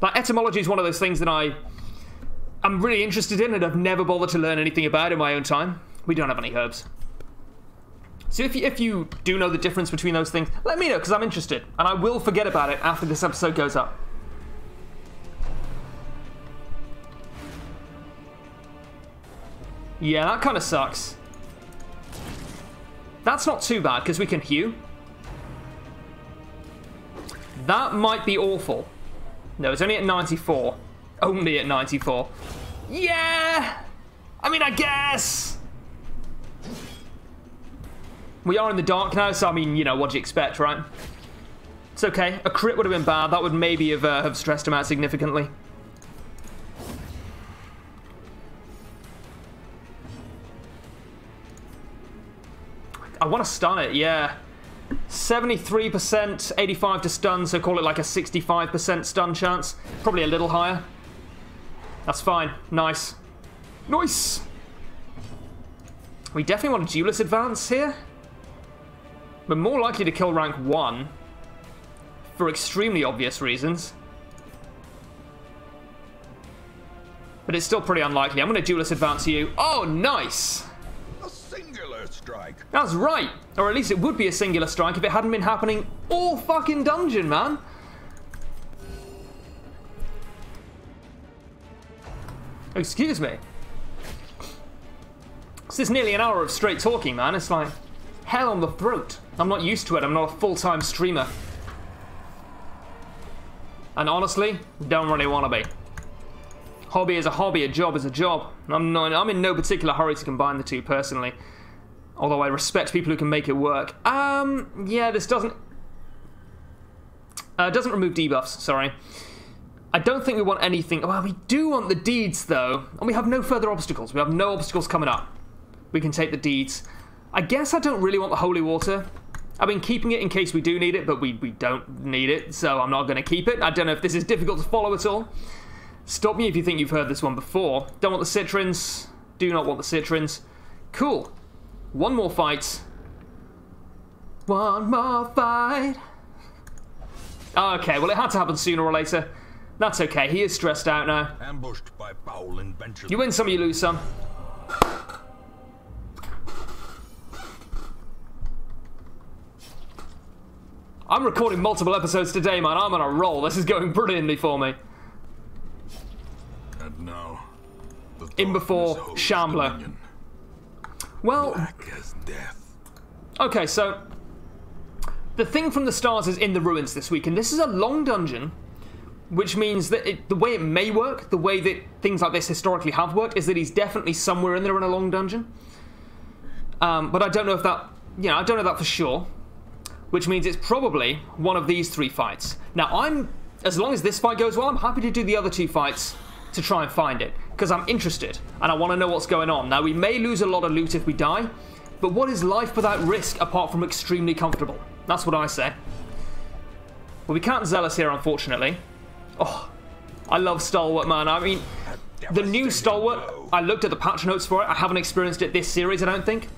Like, etymology is one of those things that I, I'm really interested in and I've never bothered to learn anything about in my own time. We don't have any herbs. So if you, if you do know the difference between those things, let me know, because I'm interested. And I will forget about it after this episode goes up. Yeah, that kind of sucks. That's not too bad, because we can hew. That might be awful. No, it's only at ninety-four. Only at ninety-four. Yeah! I mean, I guess! We are in the dark now, so I mean, you know, what do you expect, right? It's okay. A crit would have been bad. That would maybe have, uh, have stressed him out significantly. I want to stun it, yeah. seventy-three percent, eighty-five to stun, so call it like a sixty-five percent stun chance. Probably a little higher. That's fine. Nice. Nice! We definitely want a Duelist Advance here. We're more likely to kill rank one for extremely obvious reasons. But it's still pretty unlikely. I'm going to Duelist Advance you. Oh, nice! A singular strike. That's right. Or at least it would be a singular strike if it hadn't been happening all fucking dungeon, man. Excuse me. This is nearly an hour of straight talking, man. It's like... hell on the throat. I'm not used to it. I'm not a full-time streamer. And honestly, don't really want to be. Hobby is a hobby, a job is a job. I'm, not, I'm in no particular hurry to combine the two, personally. Although I respect people who can make it work. Um, yeah, this doesn't... Uh, doesn't remove debuffs, sorry. I don't think we want anything... Well, we do want the deeds, though. And we have no further obstacles. We have no obstacles coming up. We can take the deeds... I guess I don't really want the holy water. I've been keeping it in case we do need it, but we, we don't need it, so I'm not going to keep it. I don't know if this is difficult to follow at all. Stop me if you think you've heard this one before. Don't want the citrons. Do not want the citrons. Cool. One more fight. One more fight. Okay, well, it had to happen sooner or later. That's okay. He is stressed out now. Ambushed by foul invention. You win some, you lose some. I'm recording multiple episodes today, man. I'm on a roll. This is going brilliantly for me. in before Shambler. Well, okay, so the Thing from the Stars is in the Ruins this week, and this is a long dungeon, which means that it, the way it may work, the way that things like this historically have worked, is that he's definitely somewhere in there in a long dungeon. Um, but I don't know if that, you know, I don't know that for sure, which means it's probably one of these three fights. Now, I'm, as long as this fight goes well, I'm happy to do the other two fights to try and find it, because I'm interested and I want to know what's going on. Now, we may lose a lot of loot if we die, but what is life without risk apart from extremely comfortable? That's what I say. But we can't Zealous here, unfortunately. Oh, I love Stalwart, man. I mean, the new Stalwart, I looked at the patch notes for it. I haven't experienced it this series, I don't think.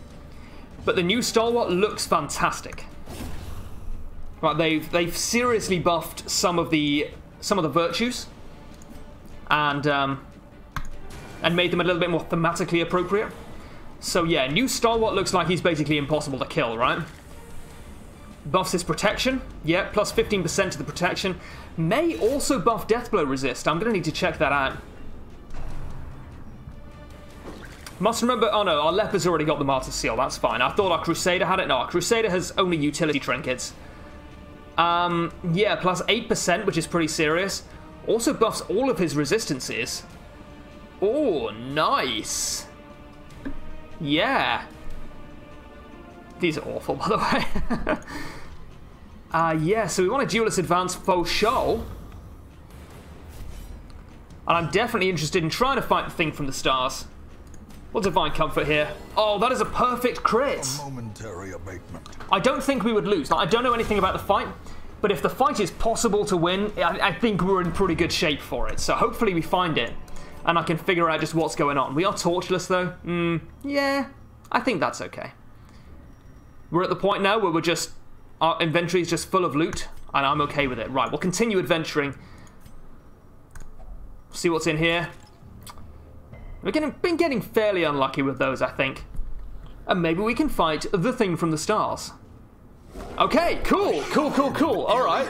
But the new Stalwart looks fantastic. Right, they've they've seriously buffed some of the some of the virtues, and um, and made them a little bit more thematically appropriate. So yeah, new Stalwart looks like he's basically impossible to kill, right? Buffs his protection, yeah, plus fifteen percent to the protection. May also buff Deathblow resist. I'm gonna need to check that out. Must remember, oh no, our Leper's already got the Martyr's Seal, that's fine. I thought our Crusader had it. No, our Crusader has only utility trinkets. Um, yeah, plus eight percent, which is pretty serious. Also buffs all of his resistances. Oh, nice. Yeah. These are awful, by the way. uh, yeah, so we want a Duelist Advance for show. And I'm definitely interested in trying to fight the Thing from the Stars. We'll divine comfort here. Oh, that is a perfect crit. A momentary abatement. I don't think we would lose. Like, I don't know anything about the fight, but if the fight is possible to win, I, I think we're in pretty good shape for it. So hopefully we find it, and I can figure out just what's going on. We are torchless, though. Mm, yeah, I think that's okay. We're at the point now where we're just... our inventory is just full of loot, and I'm okay with it. Right, we'll continue adventuring. See what's in here. We've been getting fairly unlucky with those, I think. And maybe we can fight the Thing from the Stars. Okay, cool, cool, cool, cool. All right.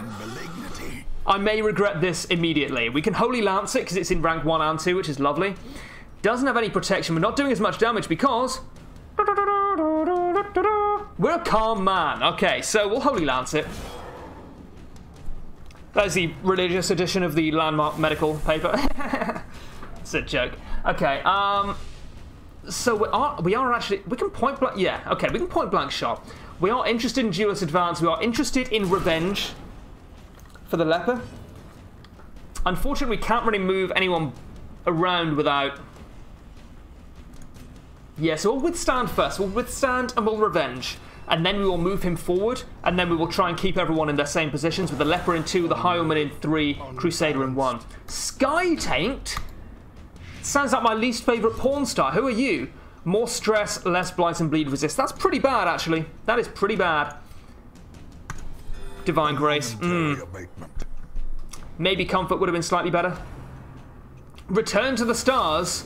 I may regret this immediately. We can Holy Lance it because it's in rank one and two, which is lovely. Doesn't have any protection. We're not doing as much damage because... we're a calm man. Okay, so we'll Holy Lance it. That is the religious edition of the landmark medical paper. It's a joke. Okay, um, so we are, we are actually, we can point blank, yeah, okay, we can point blank shot. We are interested in Duelist Advance, we are interested in Revenge for the Leper. Unfortunately, we can't really move anyone around without, yeah, so we'll Withstand first, we'll Withstand and we'll Revenge, and then we will move him forward, and then we will try and keep everyone in their same positions with the Leper in two, the Highwayman in three, Crusader in one. Sky Taint? Sounds like my least favourite porn star. Who are you? More stress, less blight and bleed resist. That's pretty bad, actually. That is pretty bad. Divine Grace. Mm. Maybe Comfort would have been slightly better. Return to the stars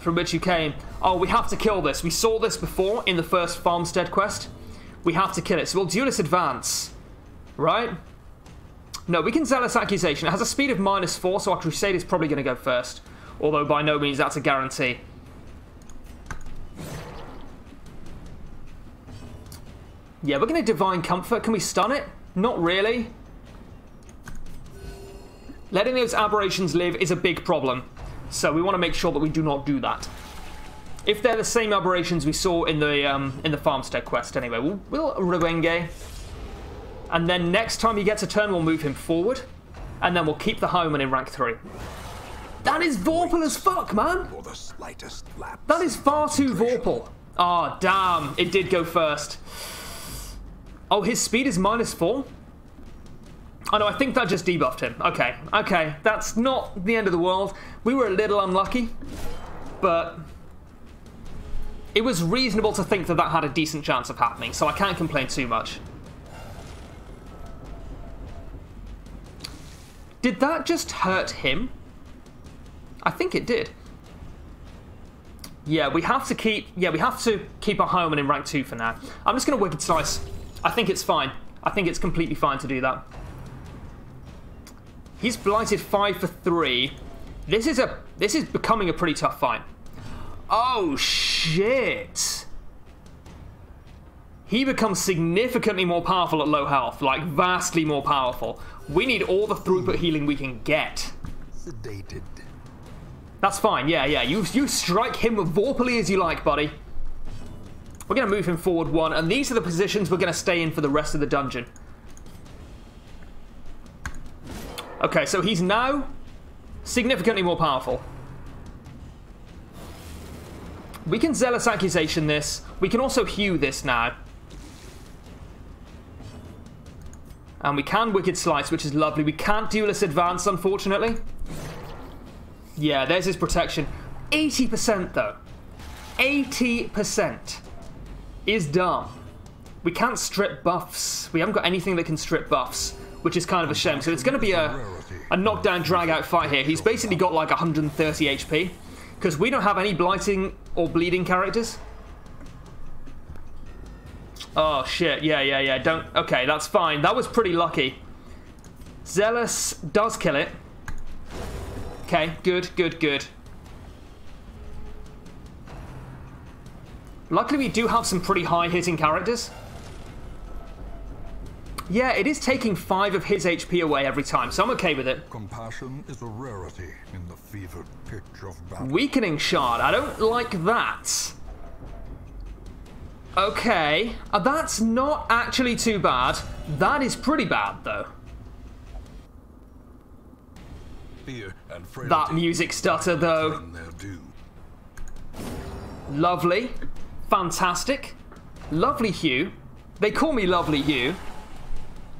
from which you came. Oh, we have to kill this. We saw this before in the first Farmstead quest. We have to kill it. So we'll Duelist Advance. Right? No, we can Zealous Accusation. It has a speed of minus four, so our Crusader's probably going to go first. Although, by no means, that's a guarantee. Yeah, we're going to Divine Comfort. Can we stun it? Not really. Letting those aberrations live is a big problem. So we want to make sure that we do not do that. If they're the same aberrations we saw in the um, in the Farmstead quest, anyway. We'll, we'll Revenge. And then next time he gets a turn, we'll move him forward. And then we'll keep the Highwayman in rank three. That is Vorpal as fuck, man! That is far too Vorpal. Ah, oh, damn. It did go first. Oh, his speed is minus four? Oh, no, I think that just debuffed him. Okay, okay. That's not the end of the world. We were a little unlucky, but... it was reasonable to think that that had a decent chance of happening, so I can't complain too much. Did that just hurt him? I think it did. Yeah, we have to keep... yeah, we have to keep our Highwayman in rank two for now. I'm just going to Wicked Slice. I think it's fine. I think it's completely fine to do that. He's blighted five for three. This is a this is becoming a pretty tough fight. Oh shit! He becomes significantly more powerful at low health, like vastly more powerful. We need all the throughput healing we can get. Sedated. That's fine. Yeah, yeah. You you strike him vorpally as you like, buddy. We're gonna move him forward one, and these are the positions we're gonna stay in for the rest of the dungeon. Okay, so he's now significantly more powerful. We can Zealous Accusation this. We can also Hew this now. And we can Wicked Slice, which is lovely. We can't Duelist Advance, unfortunately. Yeah, there's his protection. eighty percent though. eighty percent is dumb. We can't strip buffs. We haven't got anything that can strip buffs, which is kind of a shame. So it's going to be a, a knockdown, drag-out fight here. He's basically got like one hundred thirty H P because we don't have any blighting or bleeding characters. Oh, shit. Yeah, yeah, yeah. Don't. Okay, that's fine. That was pretty lucky. Zealous does kill it. Okay, good, good, good. Luckily, we do have some pretty high-hitting characters. Yeah, it is taking five of his H P away every time, so I'm okay with it. Compassion is a rarity in the fevered pitch of battle. Weakening Shard, I don't like that. Okay, uh, that's not actually too bad. That is pretty bad, though. Fear and frailty. That music stutter, though. Lovely. Fantastic. Lovely Hugh. They call me Lovely Hugh.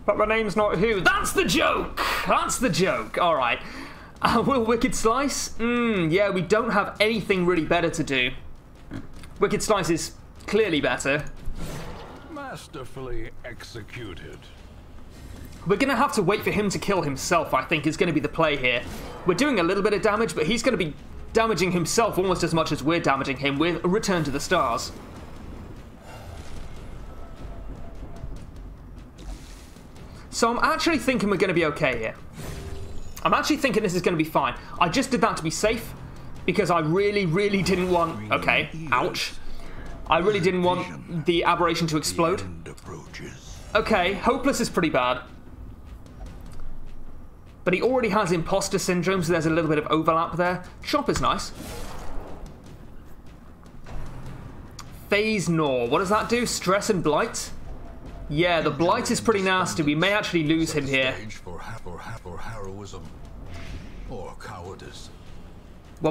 But my name's not who. That's the joke! That's the joke. All right. Uh, will Wicked Slice? Mmm, yeah, we don't have anything really better to do. Wicked Slice is clearly better. Masterfully executed. We're going to have to wait for him to kill himself, I think, is going to be the play here. We're doing a little bit of damage, but he's going to be damaging himself almost as much as we're damaging him with Return to the Stars. So I'm actually thinking we're going to be okay here. I'm actually thinking this is going to be fine. I just did that to be safe because I really, really didn't want... Okay, ouch. I really didn't want the aberration to explode. Okay, Hopeless is pretty bad. But he already has imposter syndrome, so there's a little bit of overlap there. Chop is nice. Phase Gnaw. What does that do? Stress and Blight? Yeah, the Blight is pretty nasty. We may actually lose him here. Well,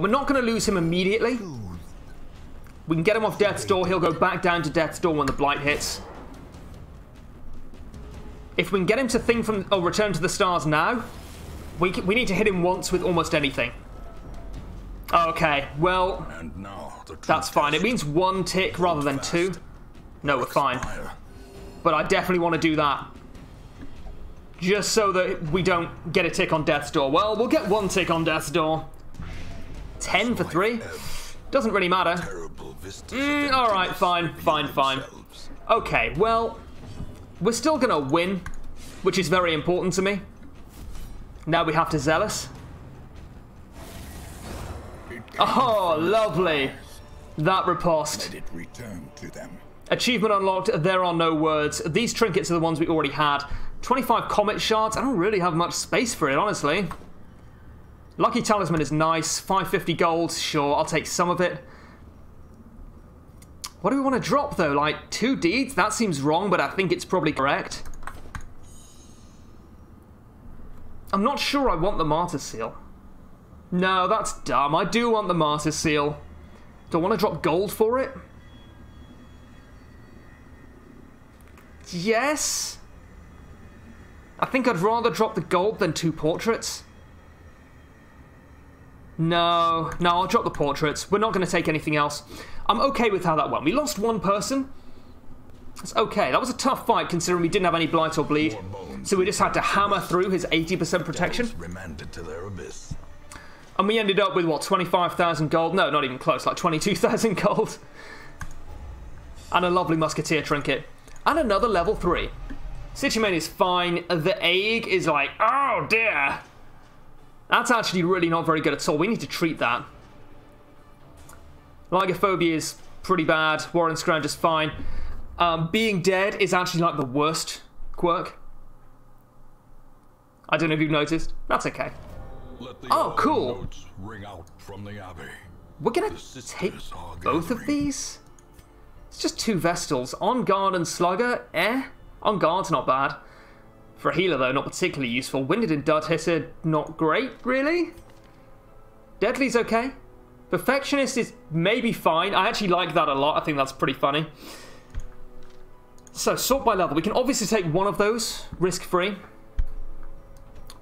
we're not going to lose him immediately. We can get him off Death's Door. He'll go back down to Death's Door when the Blight hits. If we can get him to Thing from... Oh, Return to the Stars now. We, we need to hit him once with almost anything. Okay, well... That's fine. It means one tick rather than two. No, we're fine. But I definitely want to do that. Just so that we don't get a tick on Death's Door. Well, we'll get one tick on Death's Door. Ten for three. Doesn't really matter. Mm, alright, fine, fine, fine. Okay, well, we're still going to win, which is very important to me. Now we have to Zealous. Oh, lovely. That riposte. Let it return to them. Achievement unlocked, there are no words. These trinkets are the ones we already had. twenty-five Comet Shards. I don't really have much space for it, honestly. Lucky Talisman is nice. five fifty gold. Sure, I'll take some of it. What do we want to drop, though? Like, two deeds? That seems wrong, but I think it's probably correct. I'm not sure I want the Martyr's Seal. No, that's dumb. I do want the Martyr's Seal. Do I want to drop gold for it? Yes. I think I'd rather drop the gold than two portraits. No, no, I'll drop the portraits. We're not going to take anything else. I'm okay with how that went. We lost one person. That's okay. That was a tough fight considering we didn't have any blight or bleed. So we just had to hammer through his eighty percent protection. Remanded to their abyss. And we ended up with, what, twenty-five thousand gold? No, not even close, like twenty-two thousand gold. And a lovely musketeer trinket. And another level three. Situman is fine. The egg is like, oh dear. That's actually really not very good at all. We need to treat that. Ligophobia is pretty bad. Warren Scrounge is fine. Um, being dead is actually like the worst quirk. I don't know if you've noticed. That's okay. Let the oh, cool. Ring out from the abbey. We're going to take both of these? It's just two Vestals. On Guard and Slugger, eh? On Guard's not bad. For a healer, though, not particularly useful. Winded and Dud Hitter, not great, really. Deadly's okay. Perfectionist is maybe fine. I actually like that a lot. I think that's pretty funny. So, sort by level. We can obviously take one of those, risk-free.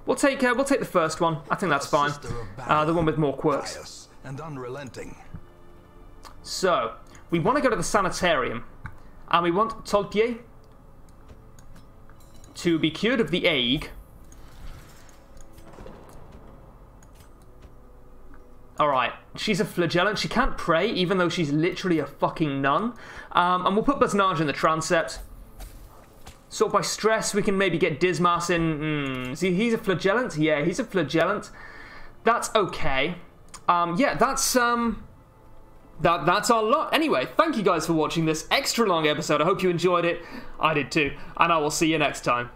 We'll take uh, we'll take the first one. I think that's fine. Uh, the one with more quirks. And unrelenting. So, we want to go to the sanitarium. And we want Tolpier to be cured of the ague. Alright, she's a flagellant. She can't pray, even though she's literally a fucking nun. Um, and we'll put Basnage in the transept. So by stress, we can maybe get Dismas in. Mm, see, he's a flagellant? Yeah, he's a flagellant. That's okay. Um, yeah, that's... um. That, that's our lot. Anyway, thank you guys for watching this extra long episode. I hope you enjoyed it. I did too. And I will see you next time.